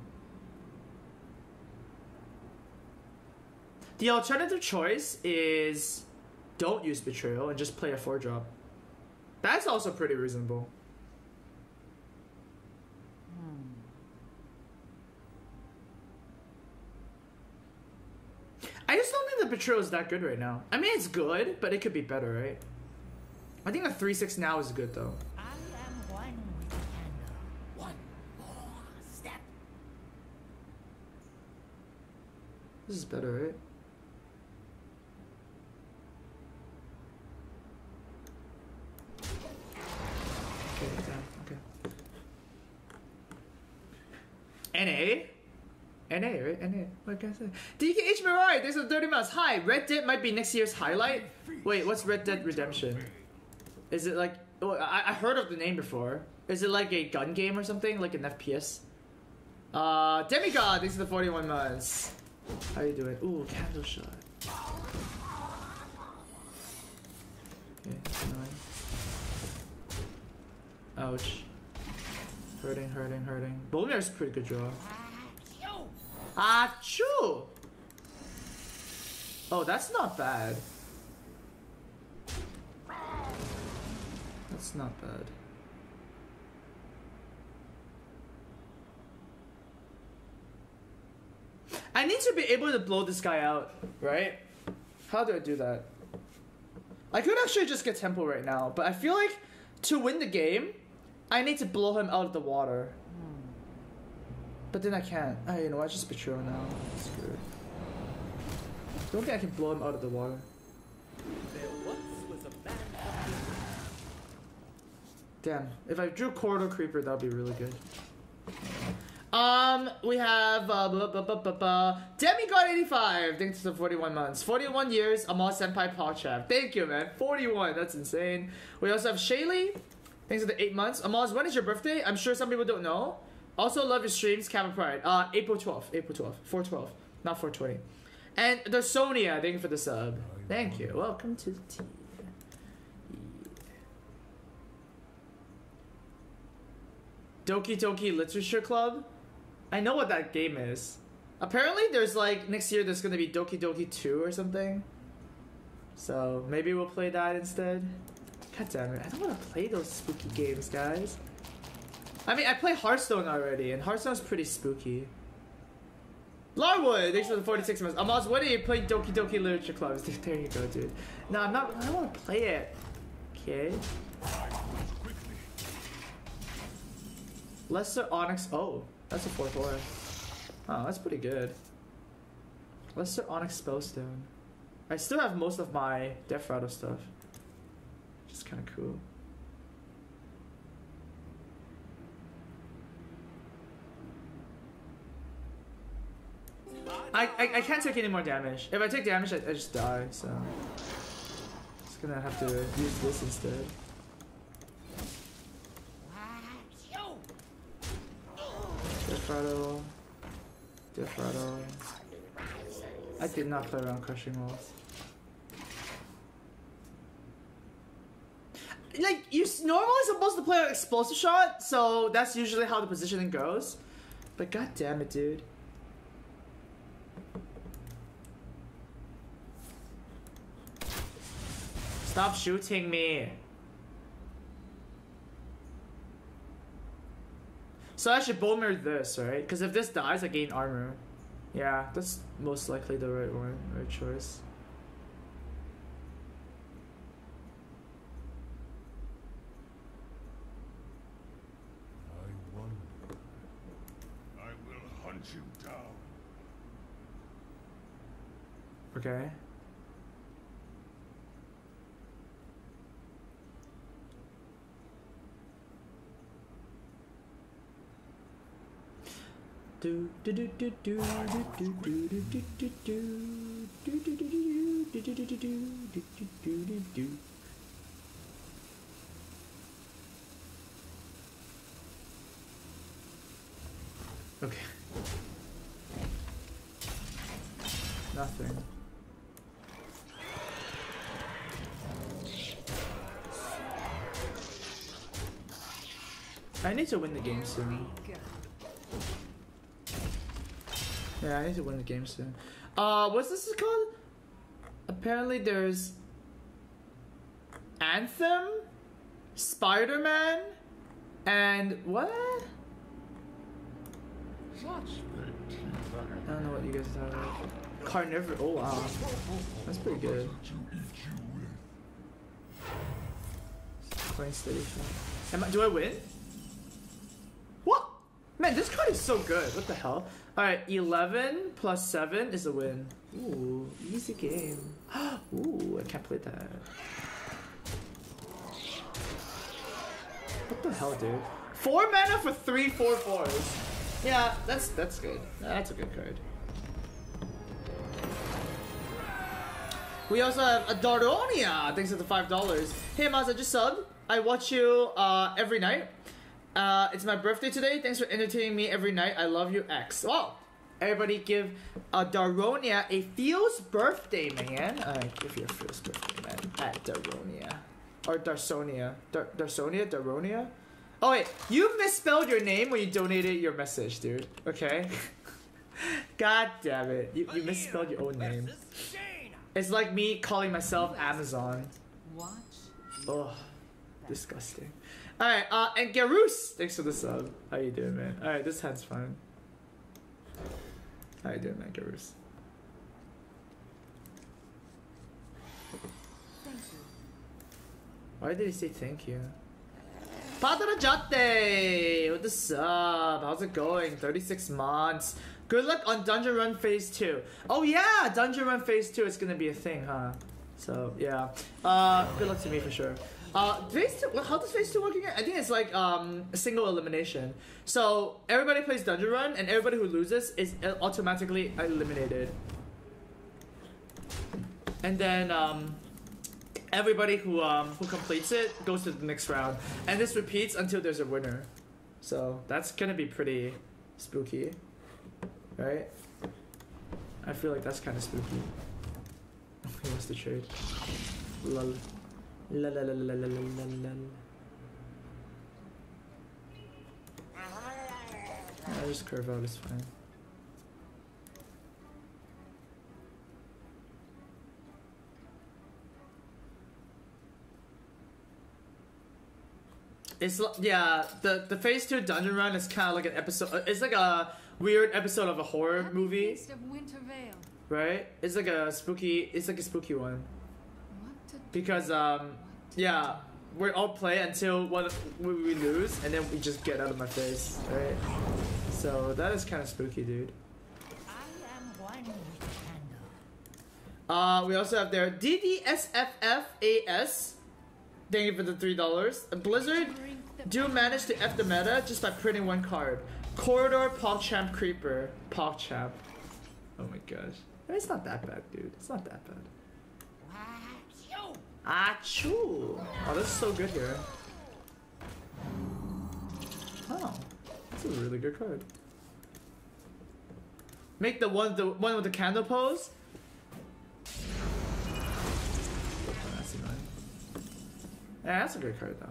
The alternative choice is don't use Betrayal and just play a four drop. That's also pretty reasonable. I just don't think the Betrayal is that good right now. I mean, it's good, but it could be better, right? I think the three six now is good, though. I am one with the candle. One more step. This is better, right? Okay, damn, okay. N A? N A, right? N A. What can I say? D K H Mirai, there's a thirty months. Hi, Red Dead might be next year's highlight. Wait, what's Red Dead Redemption? Is it like... Oh, I, I heard of the name before. Is it like a gun game or something? Like an F P S? Uh, Demigod, these are the forty-one months. How you doing? Ooh, candle shot. Okay, annoying. Ouch. Hurting, hurting, hurting. Bone Mare's a pretty good draw. Achoo! Oh, that's not bad. That's not bad. I need to be able to blow this guy out, right? How do I do that? I could actually just get tempo right now, but I feel like to win the game, I need to blow him out of the water. But then I can't. Oh, you know what? Just Betrayal now. Screw it. I don't think I can blow him out of the water. There once was a man. Damn. If I drew Corridor Creeper, that would be really good. Um, we have uh, Demigod eighty-five. Thanks for the forty-one months. forty-one years. Amal Senpai Pawchap. Thank you, man. forty-one. That's insane. We also have Shaylee. Thanks for the eight months. Amal, when is your birthday? I'm sure some people don't know. Also love your streams, Captain Pride. Uh, April twelfth, April twelfth, four twelve, not four twenty. And there's Sonia, thank you for the sub. Thank you, welcome to the team. Doki Doki Literature Club? I know what that game is. Apparently there's like, next year there's gonna be Doki Doki two or something. So maybe we'll play that instead. God damn it, I don't wanna play those spooky games, guys. I mean, I play Hearthstone already, and Hearthstone's pretty spooky. Larwood, thanks for the forty-six months. Amaz, what are you playing Doki Doki Literature Clubs? There you go, dude. No, I'm not. I don't want to play it. Okay. Lesser Onyx. Oh, that's a four four. Oh, that's pretty good. Lesser Onyx Spellstone. I still have most of my Deathrattle stuff, which is kind of cool. I, I, I can't take any more damage. If I take damage, I, I just die, so... I'm just gonna have to use this instead. Deathrattle. Deathrattle. I did not play around crushing walls. Like, you're normally supposed to play an explosive shot, so that's usually how the positioning goes. But god damn it, dude. Stop shooting me. So I should bone mirror this, right? Because if this dies, I gain armor. Yeah, that's most likely the right one, right choice. I wonder. I will hunt you down. Okay. Do do do do do do do do do do do do do. Okay. Nothing. I need to win the game soon. Yeah, I need to win the game soon. Uh, what's this called? Apparently there's... Anthem? Spider-Man? And... what? I don't know what you guys are talking about. Carnivore? Oh wow. That's pretty good. Playing steady shot. Am I, do I win? Man, this card is so good. What the hell? Alright, eleven plus seven is a win. Ooh, easy game. Ooh, I can't play that. What the hell, dude? four mana for three four fours. Yeah, that's that's good. That's a good card. We also have a Daronia. Thanks for the five dollars. Hey, Maz, I just subbed. I watch you uh, every night. Uh, it's my birthday today. Thanks for entertaining me every night. I love you, X. Wow. Everybody give uh, Daronia a feels birthday, man. Uh, give your feels birthday, man. At Daronia. Or Darsonia. Dar Darsonia? Daronia? Oh, wait. You misspelled your name when you donated your message, dude. Okay. God damn it. You, you misspelled your own name. It's like me calling myself Amazon. Oh, disgusting. Alright, uh, and Garus! Thanks for the sub. How you doing, man? Alright, this hand's fine. How you doing, man, Garus? Thank you. Why did he say thank you? Padre Jate! What the sub? How's it going? thirty-six months. Good luck on Dungeon Run Phase two. Oh yeah! Dungeon Run Phase two is gonna be a thing, huh? So, yeah. Uh, good luck to me for sure. Uh, phase two, how does phase two work again? I think it's like um, a single elimination. So everybody plays Dungeon Run, and everybody who loses is automatically eliminated. And then um, everybody who um, who completes it goes to the next round. And this repeats until there's a winner. So that's gonna be pretty spooky, right? I feel like that's kind of spooky. He wants to trade. Lol. La la la la la la la la. I just curve out, it's fine. It's yeah, the the phase two dungeon run is kind of like an episode. It's like a weird episode of a horror movie, right? It's like a spooky. It's like a spooky one. Because, um, yeah, we all play until one, we, we lose, and then we just get out of my face, right? So that is kind of spooky, dude. I am one with the candle. Uh, we also have there D D S F F A S. Thank you for the three dollars. Blizzard do manage to F the meta just by printing one card. Corridor PogChamp Creeper. PogChamp. Oh my gosh. It's not that bad, dude. It's not that bad. Achoo! Oh, this is so good here. Oh, that's a really good card. Make the one the one with the candle pose. Yeah, that's a good card though.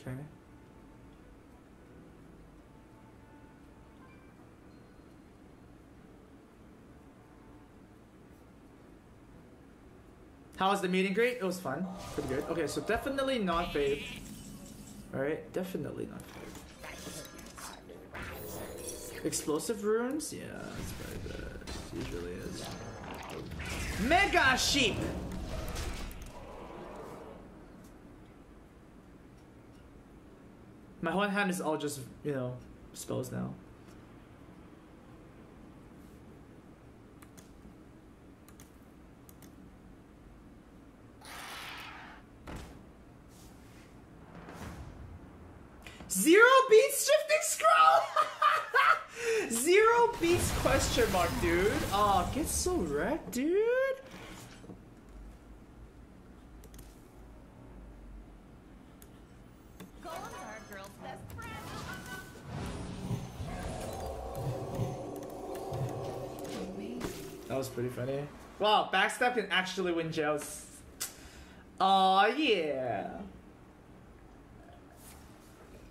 Okay. How was the meet and greet? It was fun. Pretty good. Okay, so definitely not fave. Alright, definitely not fave. Explosive runes? Yeah, that's probably good. It usually is. Mega Sheep! My whole hand is all just, you know, spells now. Zero beats shifting scroll! Zero beats question mark, dude. Oh, get so wrecked, dude. That was pretty funny. Wow, Backstab can actually win jails. Oh yeah.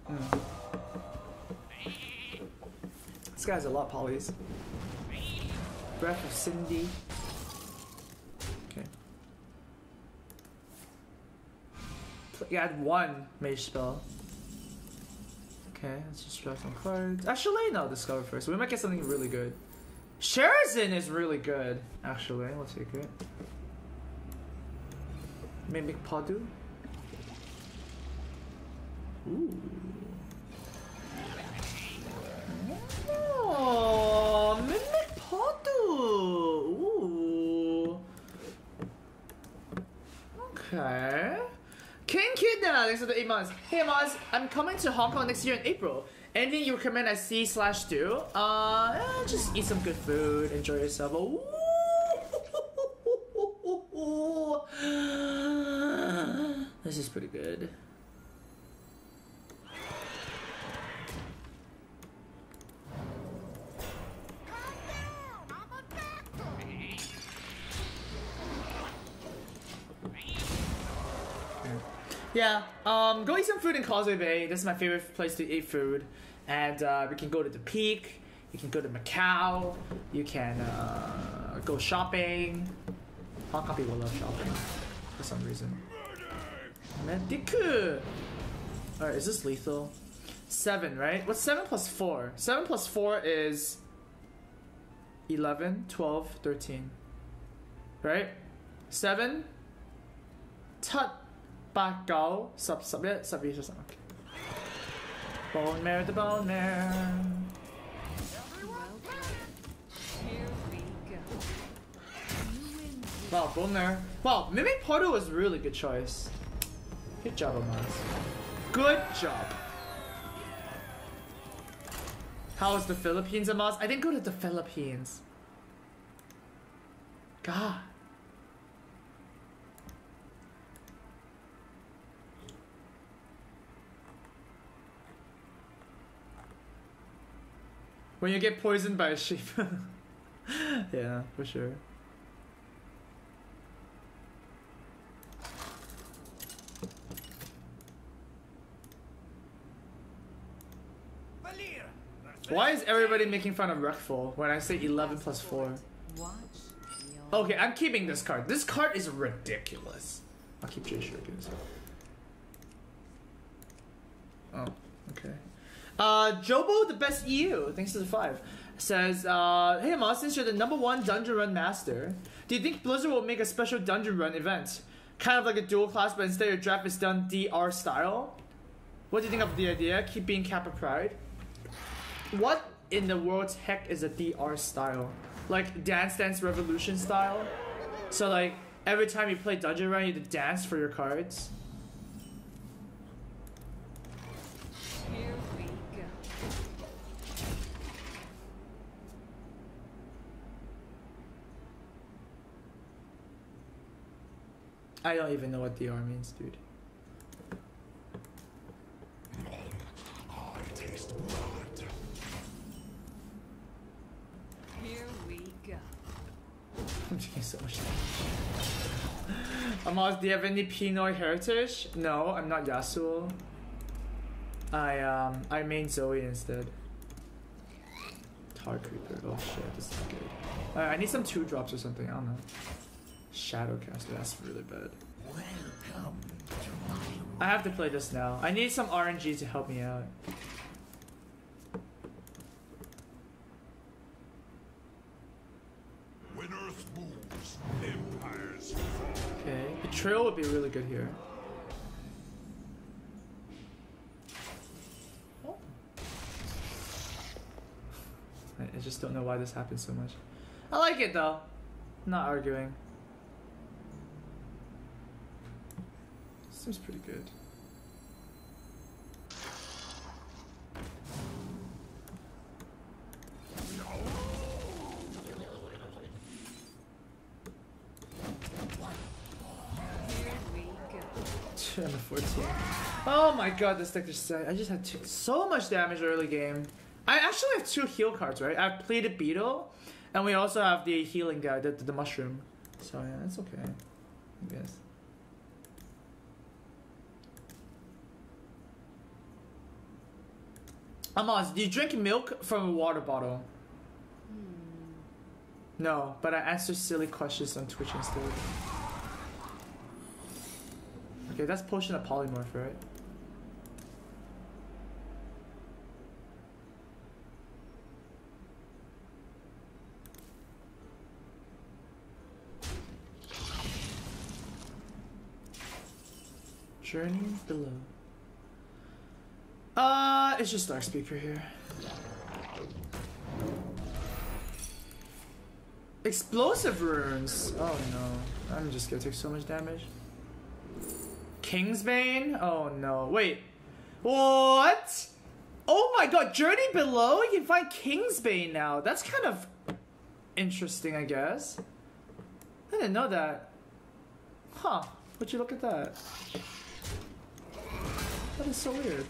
Mm. This guy's a lot polys. Breath of Cindy. Okay. Yeah, I had one mage spell. Okay, let's just draw some cards. Actually, no, discover first. We might get something really good. Sharazin is really good. Actually, we'll take it. Mimic Potter. Ooh. Oh, Mimic Potter! Ooh. Okay. King Kidna, thanks for the eight months. Hey Moz, I'm coming to Hong Kong next year in April. Anything you recommend I see slash do? Uh, yeah, just eat some good food, enjoy yourself. Ooh. This is pretty good. Yeah, um, go eat some food in Causeway Bay. This is my favorite place to eat food. And uh, we can go to the Peak. You can go to Macau. You can uh, go shopping. Hong Kong people love shopping for some reason. Mediku! Alright, is this lethal? Seven, right? What's seven plus four? Seven plus four is eleven, twelve, thirteen. Right? Seven. Tut. Go sub sub yeah, sub okay. Bone Mare, the Bone Mare. Here we go. Wow, Bone Mare. Wow, Mimic Potter was a really good choice. Good job, Amaz. Good job. How is the Philippines, Amaz? I didn't go to the Philippines. God. When you get poisoned by a sheep. Yeah, for sure. Why is everybody making fun of Rekful when I say eleven plus four? Okay, I'm keeping this card. This card is ridiculous. I'll keep Jay Shurikens. Oh, okay. Uh, Jobo the best E U, thanks to the five, says, uh, hey Moz, since you're the number one dungeon run master, do you think Blizzard will make a special dungeon run event? Kind of like a dual class, but instead your draft is done D R style? What do you think of the idea? Keep being Kappa Pride? What in the world's heck is a D R style? Like Dance Dance Revolution style? So like, every time you play dungeon run, you have to dance for your cards? I don't even know what D R means, dude. Here we go. I'm taking so much time. Amos, do you have any Pinoy heritage? No, I'm not Yasuo. I um I main Zoe instead. Dark Creeper. Oh shit, this is good. Alright, I need some two drops or something, I don't know. Shadowcaster, that's really bad. Welcome to my I have to play this now. I need some R N G to help me out. When Earth moves, empires fall. Okay, Betrayal would be really good here. I just don't know why this happens so much. I like it though. Not arguing. Seems pretty good. I'm a fourteen. Oh my god, this deck just I just had two, so much damage early game. I actually have two heal cards, right? I've played a beetle, and we also have the healing guy, the, the mushroom. So yeah, it's okay, I guess. Amos, do you drink milk from a water bottle? Hmm. No, but I answer silly questions on Twitch instead. Okay, that's Potion of Polymorph, right? Journey Below. Uh, it's just Dark Speaker here. Explosive runes. Oh no, I'm just gonna take so much damage. Kingsbane. Oh no, wait. What? Oh my god, Journey Below. You can find Kingsbane now. That's kind of interesting, I guess. I didn't know that. Huh? Would you look at that? That is so weird.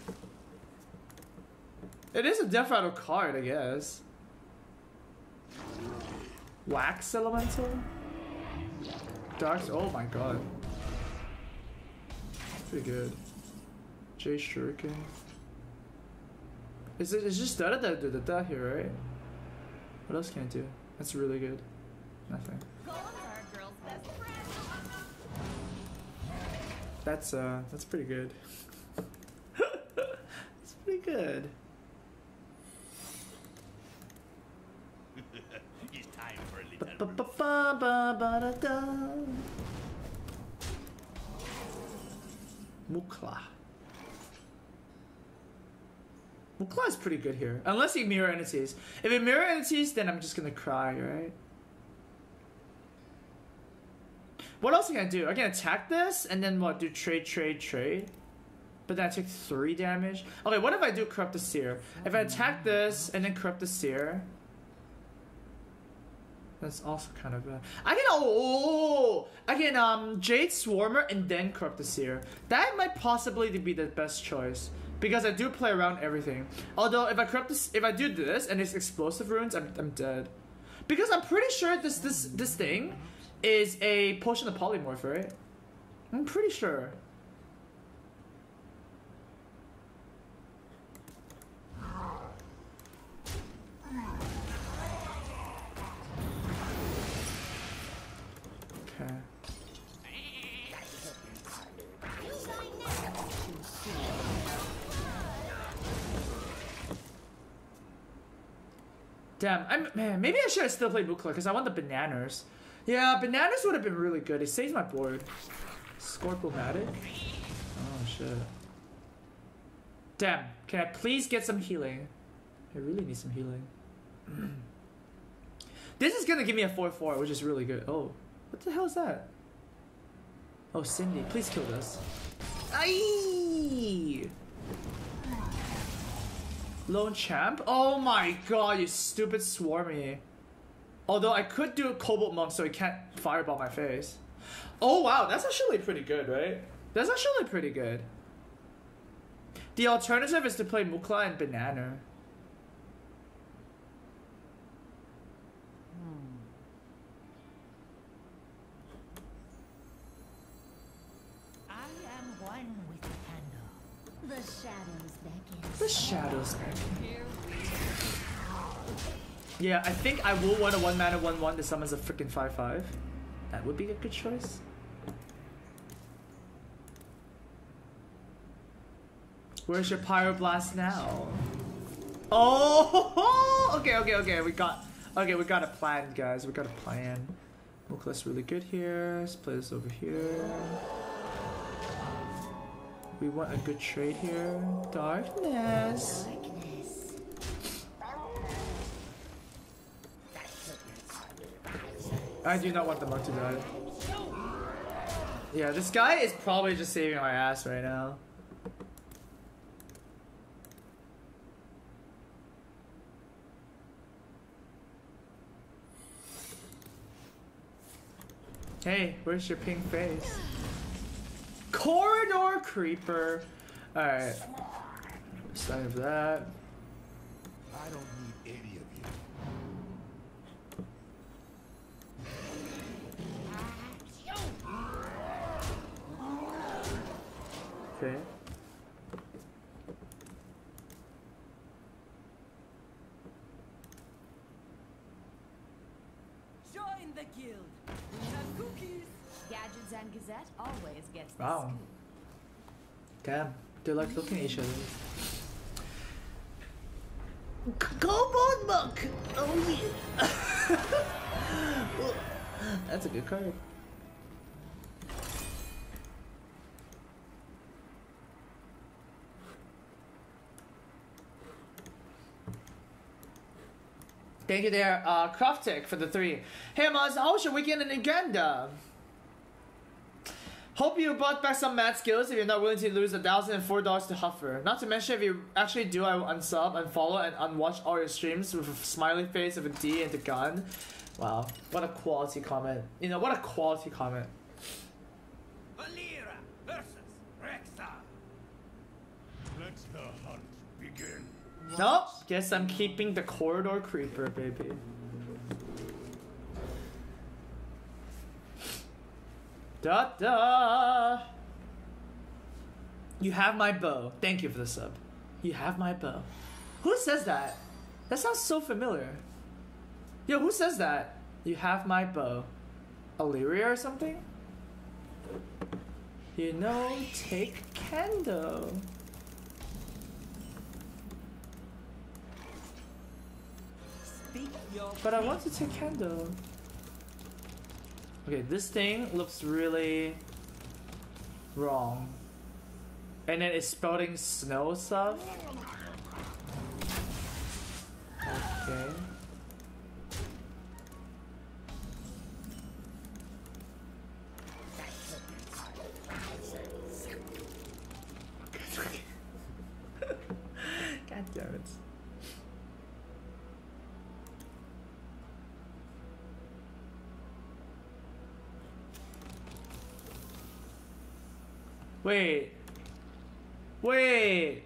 It is a Deathrattle card, I guess. Wax Elemental? Darks, oh my god. Pretty good. J Shuriken. Is it, it's just da da da da da da here, right? What else can I do? That's really good. Nothing. That's uh, that's pretty good. That's pretty good. It's time for a little ba, ba, ba, ba, ba, da, da. Mukla. Mukla is pretty good here, unless you mirror entities. If it mirror entities, then I'm just gonna cry, right? What else can I do? I can attack this, and then what? Do trade, trade, trade. But then I take three damage. Okay, what if I do Corrupt the Seer? If I attack this, and then Corrupt the Seer. That's also kind of bad. I can- oh! I can, um, Jade Swarmer, and then Corrupt the Seer. That might possibly be the best choice. Because I do play around everything. Although, if I corrupt this- if I do this, and it's Explosive Runes, I'm, I'm dead. Because I'm pretty sure this- this- this thing is a Potion of Polymorph, right? I'm pretty sure. Okay. Damn, I'm man, maybe I should have still played Mukla because I want the bananas. Yeah, bananas would have been really good. It saves my board. Scorpomatic? Oh, shit. Damn. Can I please get some healing? I really need some healing. This is gonna give me a four four, which is really good. Oh. What the hell is that? Oh, Cindy. Please kill this. Aye! Lone Champ? Oh my god, you stupid swarmy. Although I could do a Cobalt Monk so it can't fireball my face. Oh wow, that's actually pretty good, right? That's actually pretty good. The alternative is to play Mukla and Banana. I am one with the candle. The shadows beckon. The shadows beckon. Yeah, I think I will want a one mana one one to summons a freaking five five. That would be a good choice. Where's your pyroblast now? Oh, okay, okay, okay. We got, okay, we got a plan, guys. We got a plan. Mukla's really good here. Let's play this over here. We want a good trade here. Darkness. I do not want the monk to die. Yeah, this guy is probably just saving my ass right now. Hey, where's your pink face? Corridor Creeper. All right. Sign of that. I don't need any of you. Okay. Join the guild. We have cookies. Gadgets and Gazette always gets the wow. Scoop. Damn, they're like looking at each other. Cobalt Monk! Oh yeah. Well, that's a good card. Thank you there, uh, Croftic for the three. Hey, Maz, how was your weekend in Uganda? Hope you brought back some mad skills if you're not willing to lose one thousand four dollars to Huffer. Not to mention, if you actually do, I will unsub, unfollow, and unwatch all your streams with a smiley face of a D and a gun. Wow, what a quality comment. You know, what a quality comment. Valera versus Rexa. Let the hunt begin. Nope, guess I'm keeping the Corridor Creeper, baby. Da da! You have my bow. Thank you for the sub. You have my bow. Who says that? That sounds so familiar. Yo, who says that? You have my bow. Illyria or something? You know, take Kendo. But I want to take Kendo. Okay, this thing looks really wrong. And then it's spouting snow stuff. Okay. God damn it. Wait. Wait.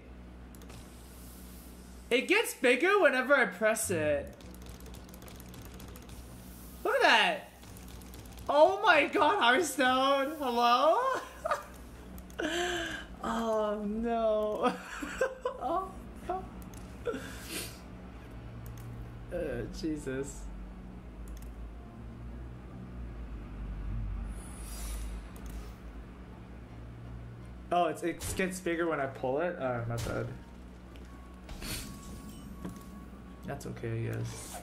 It gets bigger whenever I press it. Look at that. Oh my god, Hearthstone. Hello? Oh no. Oh, oh. Uh, Jesus. Oh, it's, it gets bigger when I pull it? Oh, my bad. That's okay, I guess.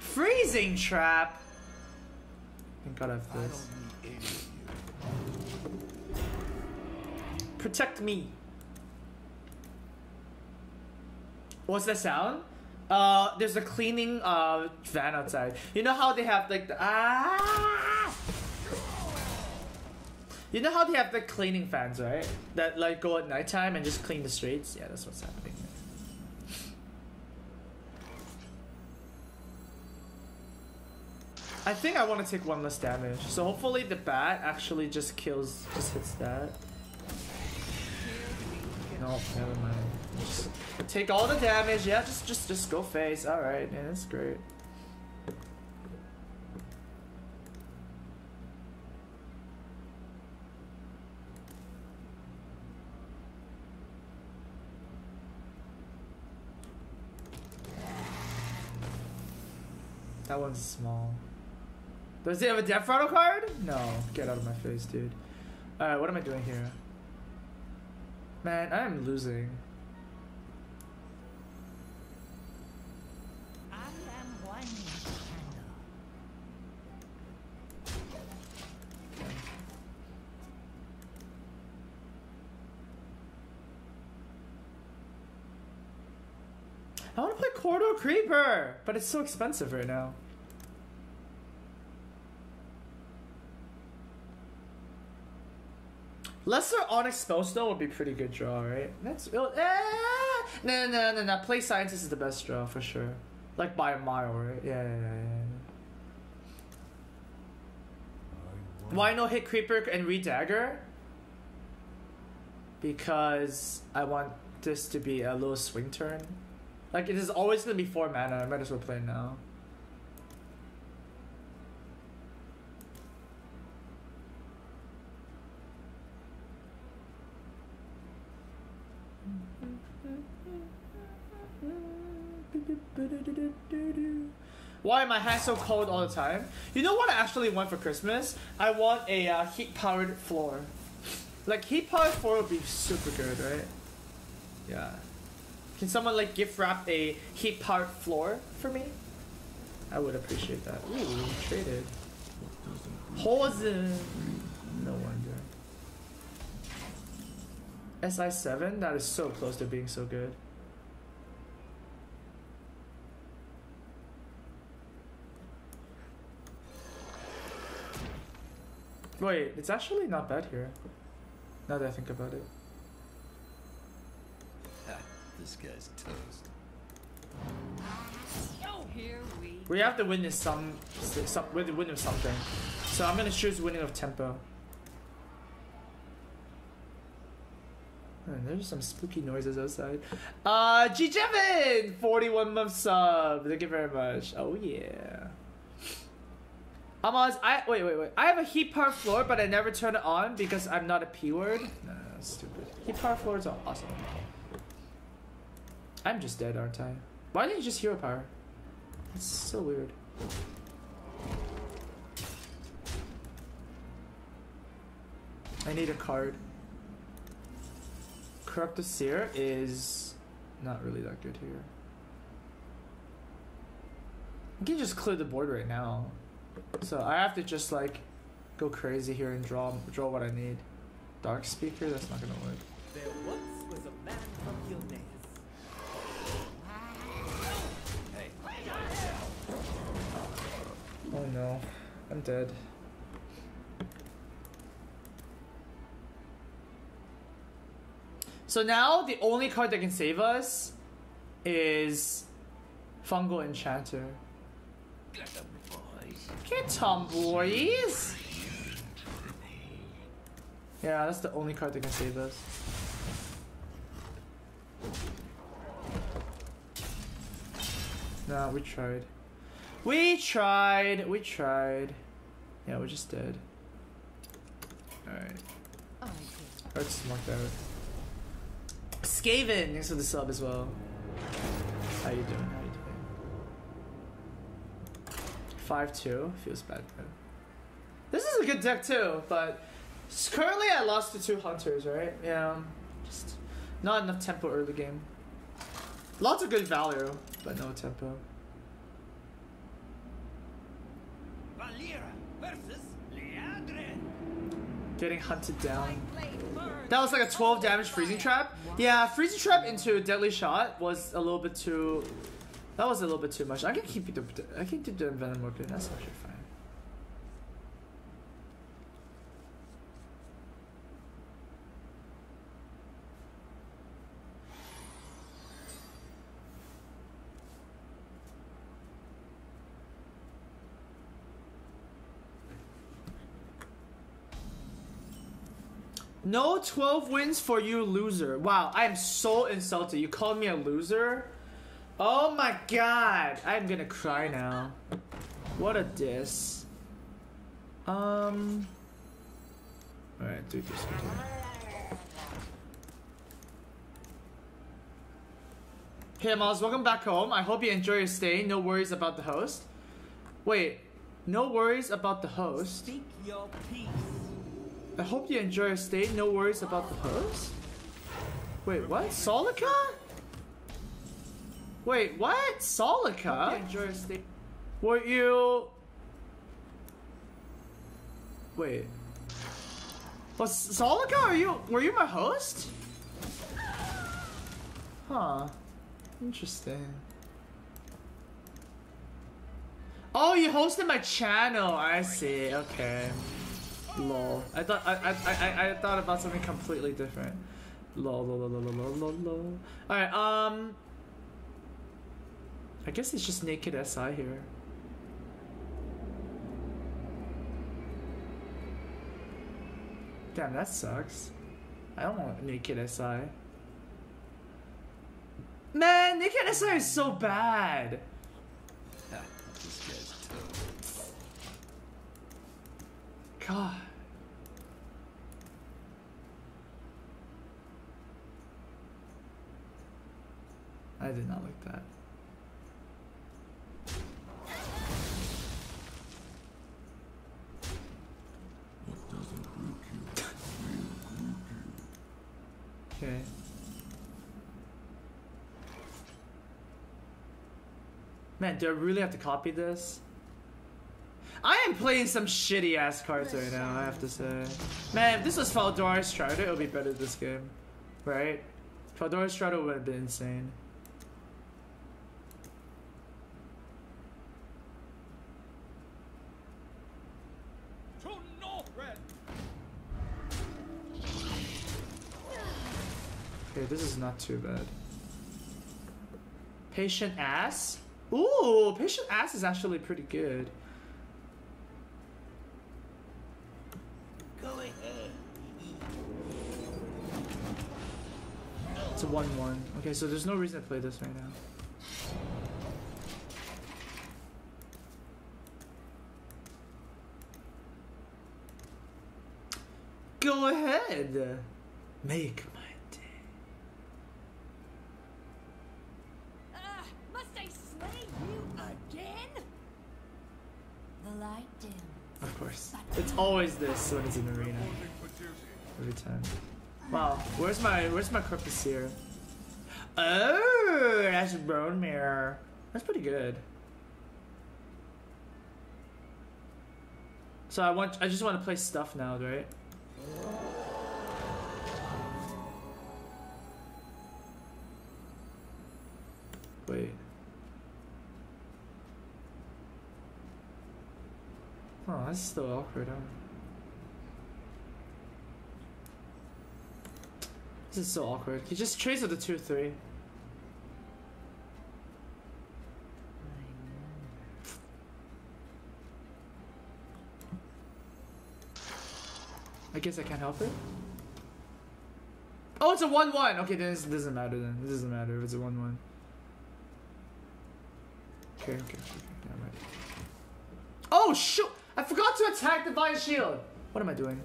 Freezing trap! Thank god I have this. Protect me! What's that sound? Uh, there's a cleaning uh, van outside. You know how they have like the- ah! You know how they have the cleaning fans, right? That like go at nighttime and just clean the streets? Yeah, that's what's happening. I think I want to take one less damage. So hopefully the bat actually just kills, just hits that. No, never mind. Just take all the damage. Yeah, just just just go face. All right, man, that's great. That one's small. Does it have a Deathrattle card? No. Get out of my face, dude. Alright, what am I doing here? Man, I am losing. I am one. Okay. I want to play Corridor Creeper, but it's so expensive right now. Lesser Onyx Spellstone would be pretty good draw, right? That's eh, no, no, no, no, no. Play Scientist is the best draw for sure, like by a mile, right? Yeah, yeah, yeah. yeah. Why no hit Creeper and redagger? Because I want this to be a little swing turn. Like it is always gonna be four mana. I might as well play it now. Why am I hand so cold all the time? You know what I actually want for Christmas? I want a uh, heat-powered floor. Like heat-powered floor would be super good, right? Yeah. Can someone like gift wrap a heat-powered floor for me? I would appreciate that. Ooh, traded. Poison. No wonder. S I seven. That is so close to being so good. Wait, it's actually not bad here. Now that I think about it. Ha, this guy's toast. Oh, here we, we have to win this some, some with the win of something. So I'm gonna choose winning of tempo. Man, there's some spooky noises outside. Uh, G Jevin, forty-one month sub. Thank you very much. Oh yeah. I'm on. I wait, wait, wait. I have a heat power floor, but I never turn it on because I'm not a P word. Nah, that's stupid. Heat power floors are awesome. I'm just dead, aren't I? Why didn't you just hero power? That's so weird. I need a card. Corrupted Seer is not really that good here. I can just clear the board right now. So I have to just like go crazy here and draw draw what I need. Dark Speaker, that's not gonna work. There once was a man from Yilnez. Oh no, I'm dead. So now the only card that can save us is Fungal Enchanter. Get tomboys! Yeah, that's the only card that can save us. Nah, we tried. We tried! We tried. Yeah, we're just dead. Alright. I just marked out. Skaven! Thanks for the sub as well. How you doing? five two feels bad, man. This is a good deck too, but currently I lost to two hunters, right? Yeah, just not enough tempo early game. Lots of good value, but no tempo. Valera versus Leandre. Getting hunted down. That was like a twelve damage freezing trap. Yeah, freezing trap into deadly shot was a little bit too. That was a little bit too much. I can keep it. I can do the venom work. That's actually fine. No twelve wins for you, loser. Wow, I am so insulted. You called me a loser? Oh my god. I'm gonna cry now. What a diss. Um... Alright, do this again. Hey, Miles, welcome back home. I hope you enjoy your stay. No worries about the host. Wait, no worries about the host? Speak your peace. I hope you enjoy your stay. No worries about the host? Wait, what? Solika? Wait, what? Solika? Hope you enjoy your stay. Were you... Wait... Was Solika, are you- were you my host? Huh. Interesting. Oh, you hosted my channel! I see, okay. Lol. I thought- I- I- I- I thought about something completely different. Lol, lol, lol, lol, lol, lol, lol. Alright, um... I guess it's just naked S I here. Damn, that sucks. I don't want Naked S I. Man, Naked S I is so bad! God. I did not like that. Okay. Man, do I really have to copy this? I am playing some shitty ass cards right now, I have to say. Man, if this was Faldorei Strider, it would be better this game. Right? Faldorei Strider would have been insane. This is not too bad. Patient ass? Ooh, patient ass is actually pretty good. It's a one one. Okay, so there's no reason to play this right now. Go ahead! Make my... Of course. It's always this when it's in the arena. Every time. Wow, where's my where's my corpus here? Oh, that's a Bone Mare. That's pretty good. So I want I just want to play stuff now, right? Wait. Oh, that's still awkward, huh? This is so awkward. He just trades with the two three. I guess I can't help it. Oh, it's a one one! Okay, then it doesn't matter then. It doesn't matter if it's a one one. Okay, okay, okay. Yeah, I'm right. Oh, shoot! I forgot to attack the Divine Shield! What am I doing?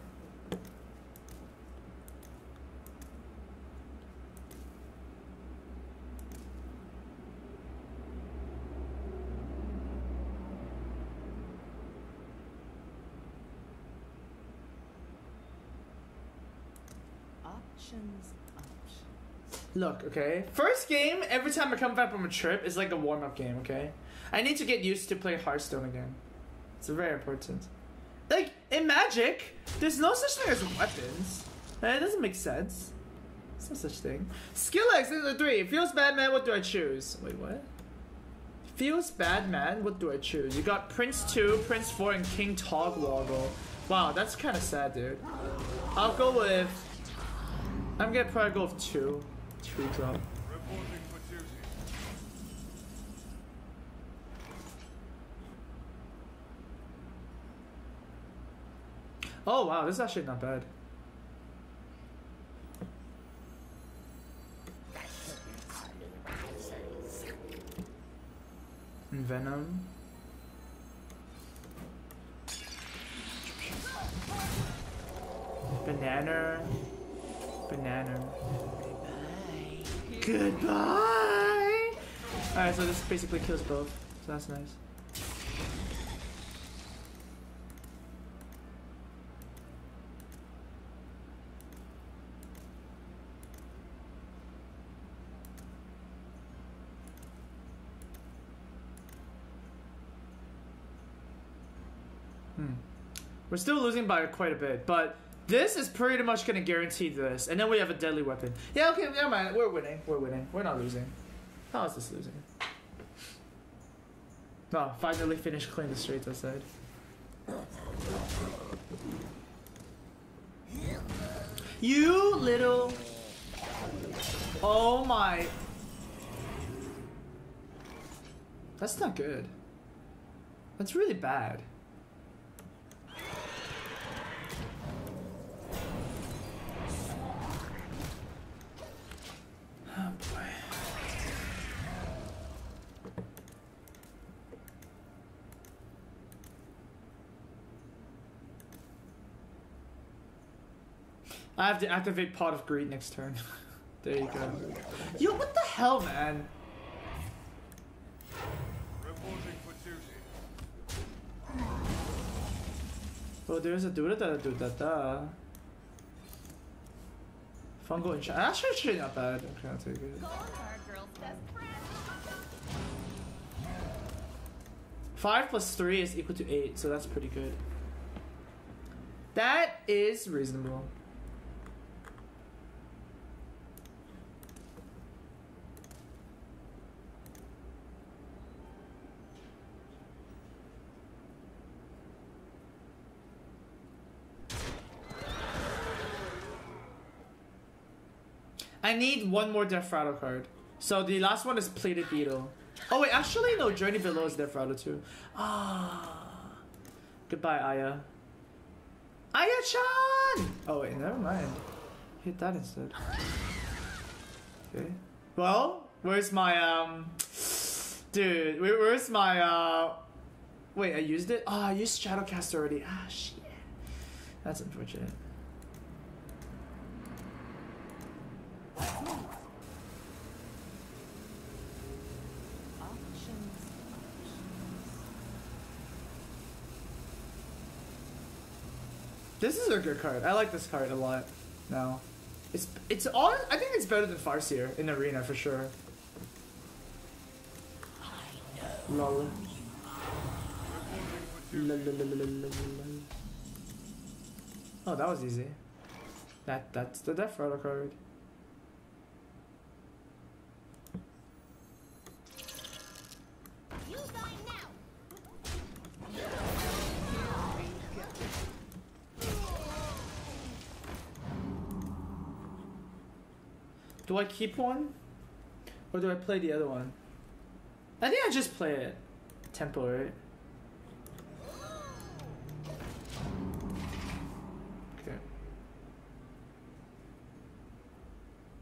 Options, options. Look, okay? First game, every time I come back from a trip, is like a warm-up game, okay? I need to get used to playing Hearthstone again. It's very important. Like, in Magic, there's no such thing as weapons. That doesn't make sense. There's no such thing. Skill X is a three. Feels bad, man. What do I choose? Wait, what? Feels bad, man. What do I choose? You got Prince two, Prince four, and King Togwoggle. Wow, that's kind of sad, dude. I'll go with... I'm gonna probably go with two. Two drop. Oh wow, this is actually not bad. and Venom. Banana. Banana. Goodbye. Goodbye. Alright, so this basically kills both. So that's nice. Hmm. We're still losing by quite a bit, but this is pretty much going to guarantee this. And then we have a deadly weapon. Yeah, okay, never mind. We're winning. We're winning. We're not losing. How is this losing? Oh, finally finished cleaning the streets, I said. You little... Oh my... That's not good. That's really bad. Oh boy. I have to activate Pot of Greed next turn. There you go. Yo, what the hell, man? Reporting for duty. Oh, there's a do-da-da-da-da-da. Fungal and shine. That's actually not bad. Okay, I'll take it. Five plus three is equal to eight, so that's pretty good. That is reasonable. I need one more Deathrattle card. So the last one is Plated Beetle. Oh wait, actually no, Journey Below is Deathrattle too. Ah, oh. Goodbye, Aya. Aya-chan! Oh wait, never mind. Hit that instead. Okay. Well, where's my um, dude? Where's my uh? Wait, I used it. Ah, oh, I used Shadowcaster already. Ah, shit. That's unfortunate. This is a good card. I like this card a lot. No, it's it's all. I think it's better than Farseer in Arena for sure. Lol. Oh, that was easy. That that's the Deathrattle card. Do I keep one? Or do I play the other one? I think I just play it. Tempo, right? Okay.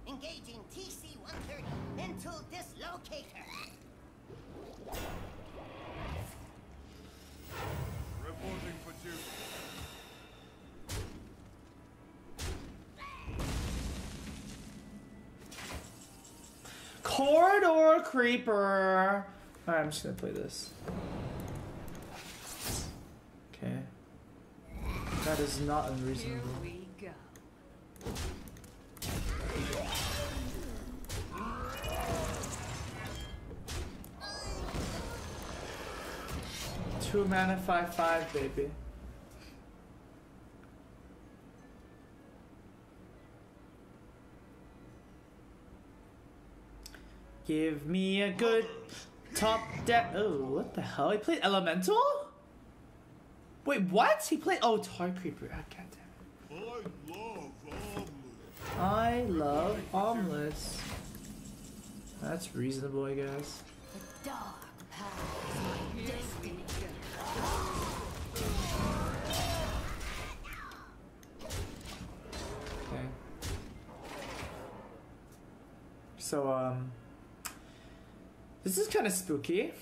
Engaging T C one thirty, mental dislocator. Reporting for duty. Corridor Creeper. All right, I'm just gonna play this. Okay. That is not unreasonable. Here we go. Two mana, five five, baby. Give me a good top deck. Oh, what the hell? He played Elemental? Wait, what? He played. Oh, Tar Creeper. Oh, God damn it. I love omelets. That's reasonable, I guess. Okay. So, um. This is kind of spooky.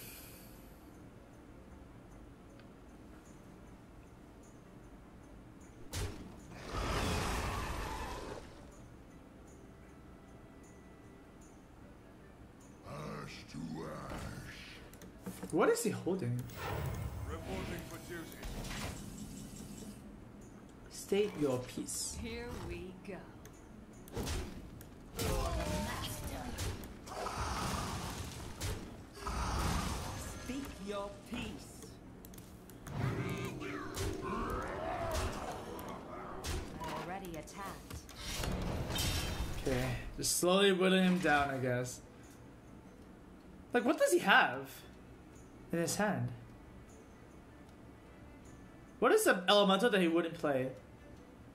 What is he holding? Reporting for duty. State your peace. Here we go. Speak your peace. Already attacked. Okay, just slowly whittling him down, I guess. Like, what does he have in his hand? What is the elemental that he wouldn't play?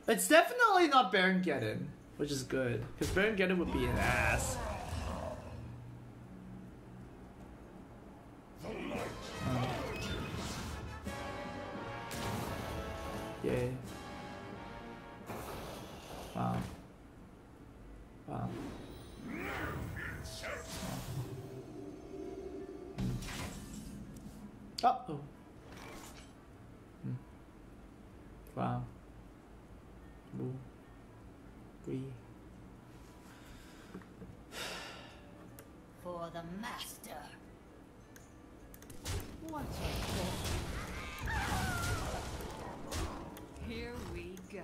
It's definitely not Baron Geddon, which is good, because Baron Geddon would be an ass. Oh. Yay. Wow. Wow. Oh. Oh. Hmm. Wow. Ooh. Wee. For the master. What? Here we go.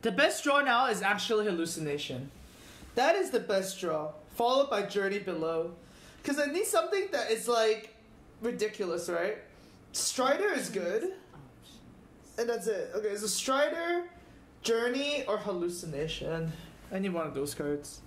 The best draw now is actually Hallucination. That is the best draw, followed by Journey Below. Because I need something that is like ridiculous, right? Strider is good. And that's it. Okay, so Strider, Journey, or Hallucination. I need one of those cards.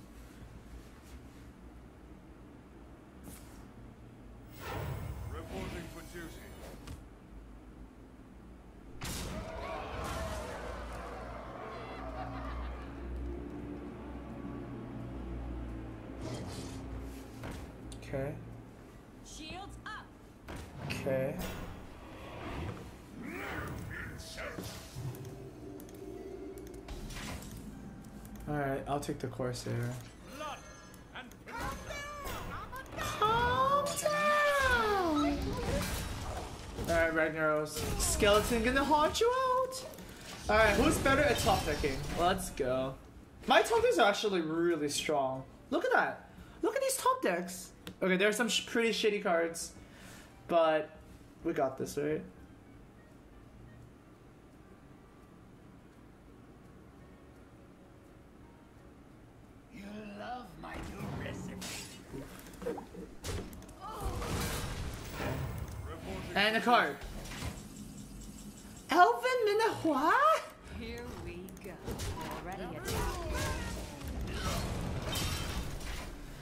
I'll take the Corsair. Calm down! Alright, Ragnaros. Skeleton gonna haunt you out! Alright, who's better at top picking? Let's go. My top decks are actually really strong. Look at that! Look at these top decks! Okay, there are some sh pretty shitty cards, but we got this, right? And a card. Elven Minahua? Here we go. Already attacked.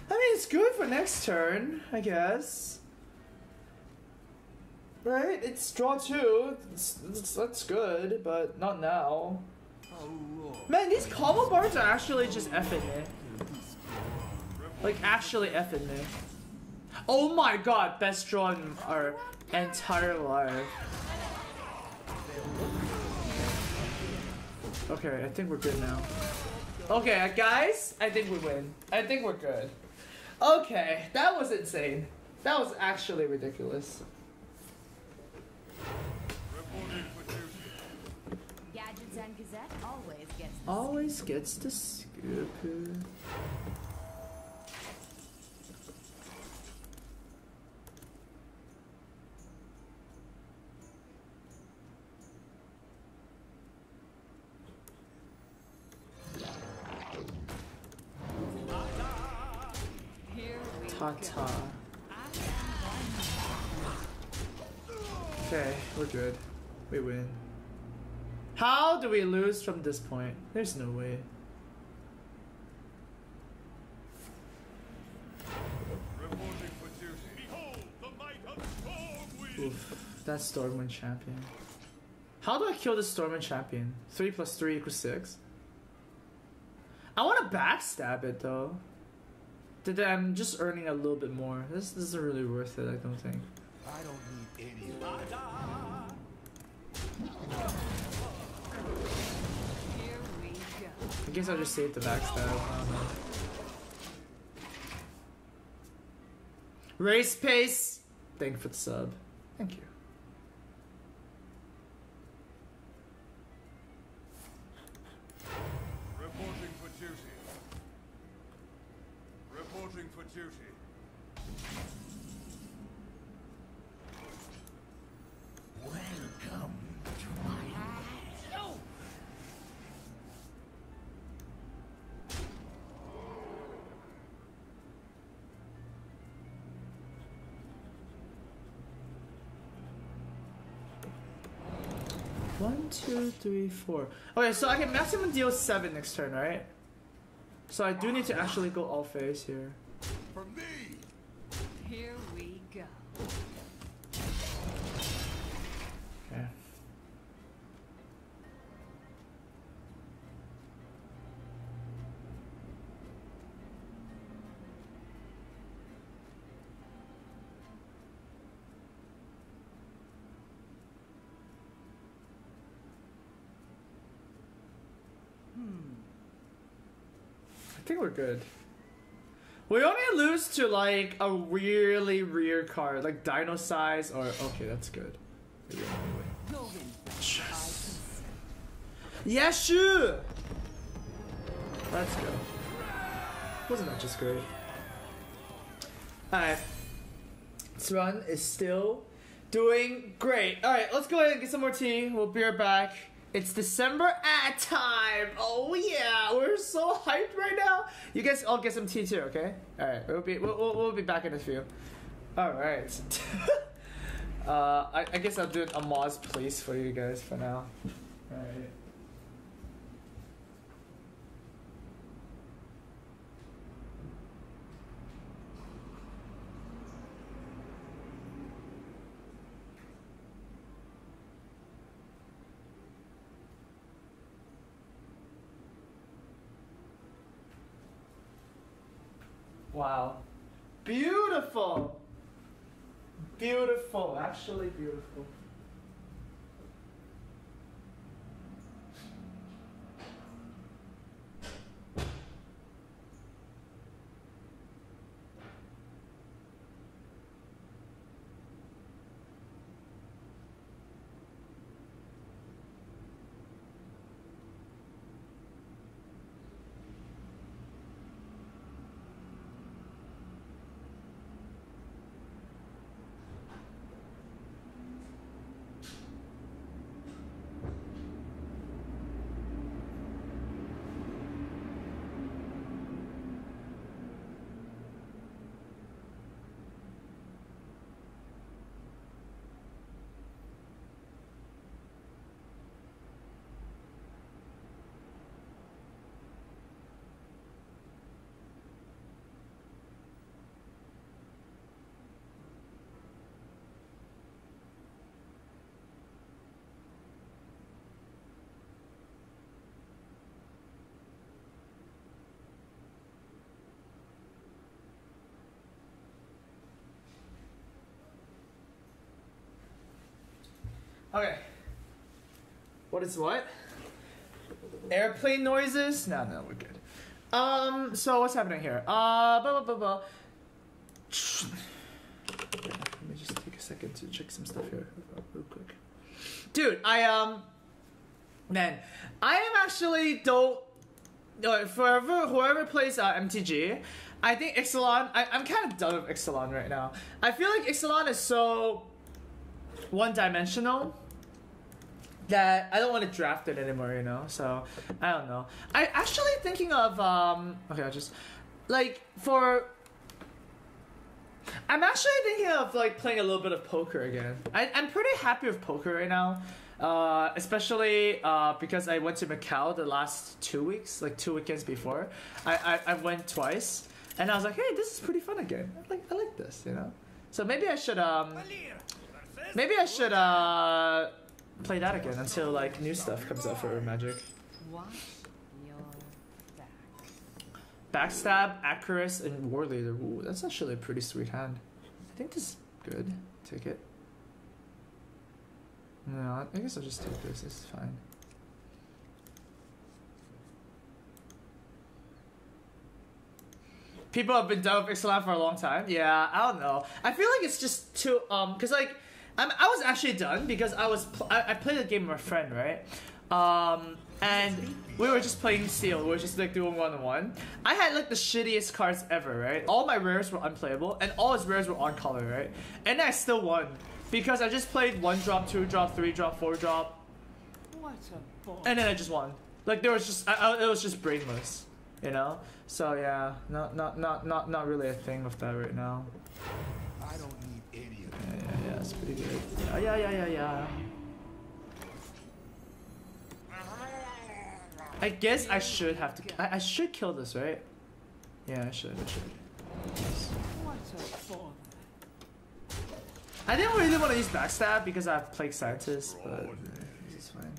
I mean, it's good for next turn, I guess. Right? It's draw two. It's, it's, that's good, but not now. Man, these combo bars are actually just effing me. Like, actually effing me. Oh my god, best draw in our entire life. Okay, I think we're good now. Okay, guys, I think we win. I think we're good. Okay, that was insane. That was actually ridiculous. Gadgets and Gazette always gets the always scoop. Gets the scoop. Okay, we're good. We win. How do we lose from this point? There's no way. Reporting for duty. Behold the might of Stormwind. Oof, that's Stormwind champion. How do I kill the Stormwind champion? Three plus three equals six. I want to backstab it though. Today I'm just earning a little bit more. This, this isn't really worth it, I don't think. I don't need any. Here we go. I guess I'll just save the backstab. Um, race pace. thank you for the sub. Thank you. Reporting for duty. Reporting for duty. Welcome to my house. No! One, two, three, four. Okay, so I can maximum deal seven next turn, right? So I do need to actually go all phase here. For me. Here we go. Okay. I think we're good. We only lose to like a really rare card, like Dino Size or okay, that's good. Maybe anyway. Yes, yeah, sure. Let's go. Wasn't that just great? All right, this run is still doing great. All right, let's go ahead and get some more tea. We'll be right back. It's December ad time! Oh yeah! We're so hyped right now! You guys all get some tea too, okay? Alright, we'll be we'll, we'll, we'll be back in a few. Alright. uh, I, I guess I'll do a Moz place for you guys for now. Alright. Wow. Beautiful! Beautiful, actually beautiful. Okay. What is what? Airplane noises? No, no, we're good. Um, so what's happening here? Uh, blah, blah, blah, blah. Let me just take a second to check some stuff here real quick. Dude, I, um, man, I am actually don't, uh, forever, whoever plays uh, M T G, I think Ixalan, I, I'm kind of done with Ixalan right now. I feel like Ixalan is so one-dimensional that I don't want to draft it anymore, you know? So, I don't know. I actually thinking of, um, okay, I just, like, for, I'm actually thinking of, like, playing a little bit of poker again. I, I'm pretty happy with poker right now, uh, especially, uh, because I went to Macau the last two weeks, like, two weekends before. I, I, I went twice, and I was like, hey, this is pretty fun again. I like, I like this, you know? So maybe I should, um, maybe I should, uh, play that again until, like, new stuff comes out for Magic. Watch your back. Backstab, Across, and War Leader. Ooh, that's actually a pretty sweet hand. I think this is good. Take it. No, I guess I'll just take this. It's fine. people have been done with Ixalan for a long time. Yeah, I don't know. I feel like it's just too um, cause like I'm, I was actually done because I was pl I, I played a game with a friend, right? Um, and we were just playing Seal. We were just like doing one-on-one. I had like the shittiest cards ever, right? All my rares were unplayable, and all his rares were on color, right? And I still won because I just played one drop, two drop, three drop, four drop. What a ball. And then I just won. Like there was just, I, I, it was just brainless, you know. So yeah, not not not not not really a thing with that right now. I don't need any of that. Yeah, yeah, yeah, it's pretty good. Yeah, yeah, yeah, yeah, yeah. I guess I should have to. I, I should kill this, right? Yeah, I should. I should. What a fun. I didn't really want to use Backstab because I have Plague Scientist, but it's fine.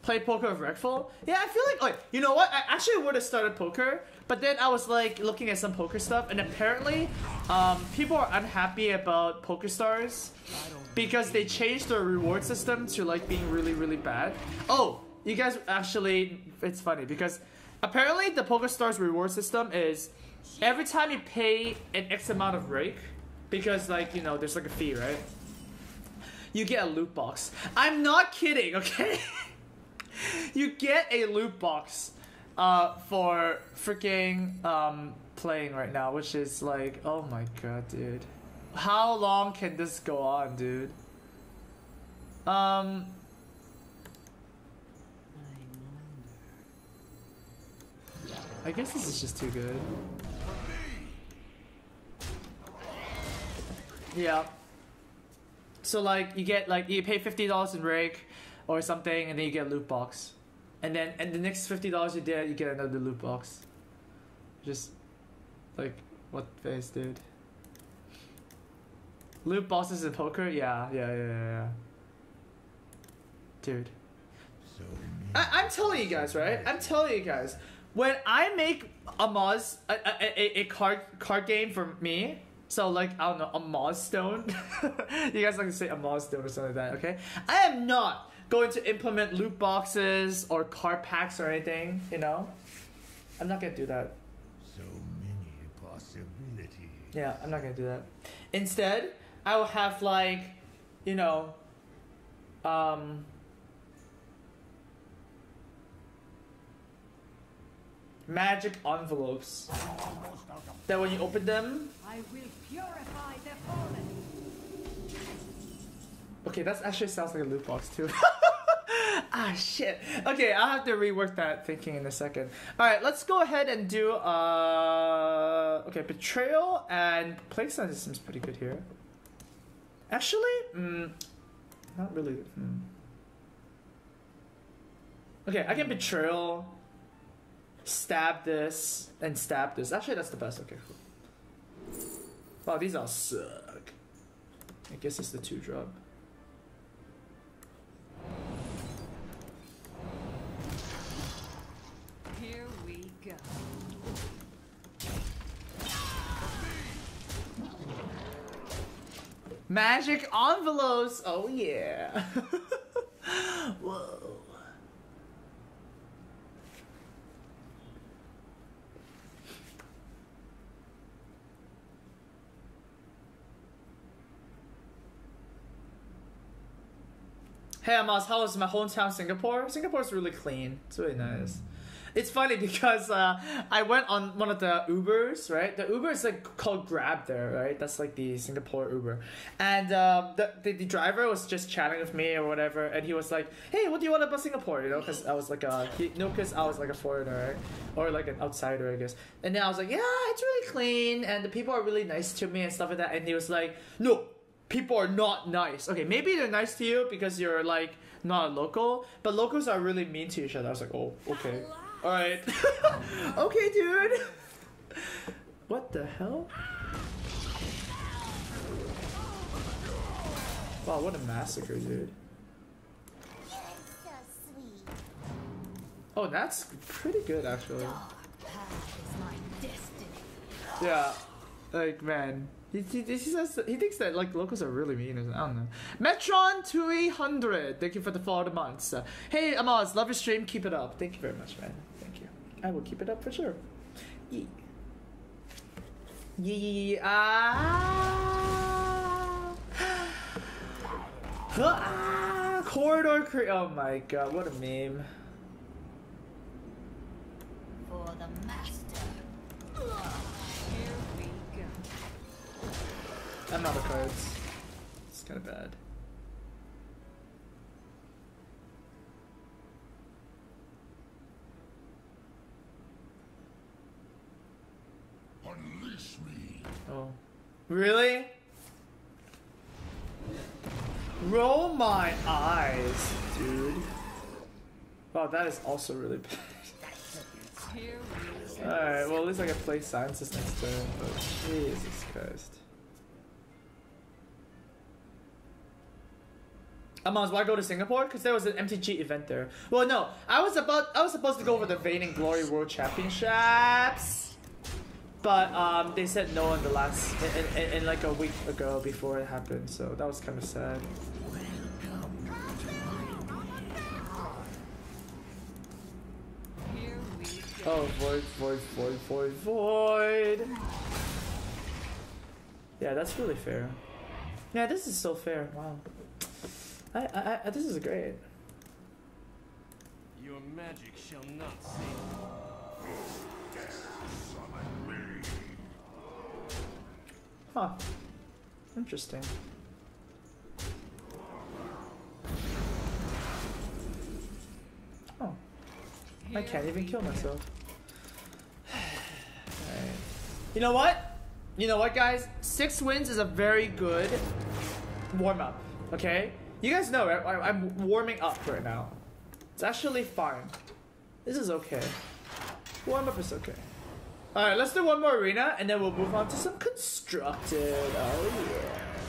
Play poker with Wreckful? Yeah, I feel like, like, you know what? I actually would have started poker, but then I was like looking at some poker stuff, and apparently, um, people are unhappy about PokerStars because they changed their reward system to like being really, really bad. Oh, you guys actually, it's funny because apparently the PokerStars reward system is every time you pay an X amount of rake, because like, you know, there's like a fee, right? You get a loot box. I'm not kidding, okay? You get a loot box uh, for freaking um, playing right now, which is like, oh my god, dude. How long can this go on, dude? Um, I guess this is just too good. Yeah. So like, you get like, you pay fifty dollars in rake, or something, and then you get a loot box, and then and the next fifty dollars you did, you get another loot box. Just like what face, dude? Loot boxes in poker? Yeah, yeah, yeah, yeah, yeah. Dude, so I, I'm telling you guys, right? I'm telling you guys, when I make a Moz a a, a card card game for me. So like, I don't know, a Moz Stone. You guys like to say a Moz Stone or something like that, okay? I am not going to implement loot boxes or card packs or anything, you know? I'm not gonna do that. So many possibilities. Yeah, I'm not gonna do that. Instead, I will have like, you know, um... magic envelopes that when you open them, I will purify the fallen. Okay, that actually sounds like a loot box too. Ah shit. Okay, I'll have to rework that thinking in a second. Alright, let's go ahead and do uh okay, Betrayal and Plague Scientist seems pretty good here. Actually, mm, not really. Mm. Okay, I can Betrayal, stab this, and stab this. Actually, that's the best. Okay, cool. Wow, these all suck. I guess it's the two drop. Here we go. Magic envelopes! Oh yeah! Whoa. Hey Amos, how is my hometown Singapore? Singapore's really clean. It's really nice. It's funny because uh, I went on one of the Ubers, right? The Uber is like called Grab there, right? That's like the Singapore Uber. And um, the, the, the driver was just chatting with me or whatever, and he was like, hey, what do you want about Singapore? You know, because I was like a, he, no, because I was like a foreigner, right? Or like an outsider, I guess. And then I was like, yeah, it's really clean, and the people are really nice to me and stuff like that. And he was like, no. People are not nice. Okay, maybe they're nice to you because you're like not a local, but locals are really mean to each other. I was like, oh, okay, all right, okay, dude. What the hell? Wow, what a massacre, dude. Oh, that's pretty good actually. Yeah, like man. He, he, he, says, he thinks that like locals are really mean or something. I don't know. Metron two hundred, thank you for the follow the months. Uh, hey Amos, love your stream, keep it up. Thank you very much, man. Thank you. I will keep it up for sure. Yeah. Yeah. Ah, Corridor Creeper. Oh my god, what a meme. For the master. Here we go. I'm out of cards. It's kind of bad. Oh. Really? Roll my eyes, dude. Wow, that is also really bad. Alright, well at least I can play Science this next turn, but Jesus Christ. Amaz, why go to Singapore? Because there was an M T G event there. Well no, I was about I was supposed to go over the Vayne and Glory World Championships. But um, they said no in the last, in, in, in like a week ago before it happened, so that was kind of sad. Oh, void, void, void, void, void. Yeah, that's really fair. Yeah, this is so fair. Wow. I, I, I this is great. Your magic shall not save. Huh. Interesting. Oh. I can't even kill myself. Alright. You know what? You know what, guys? Six wins is a very good warm-up, okay? You guys know, right? I'm warming up right now. It's actually fine. This is okay. Warm-up is okay. Alright, let's do one more arena, and then we'll move on to some Constructed. Oh yeah.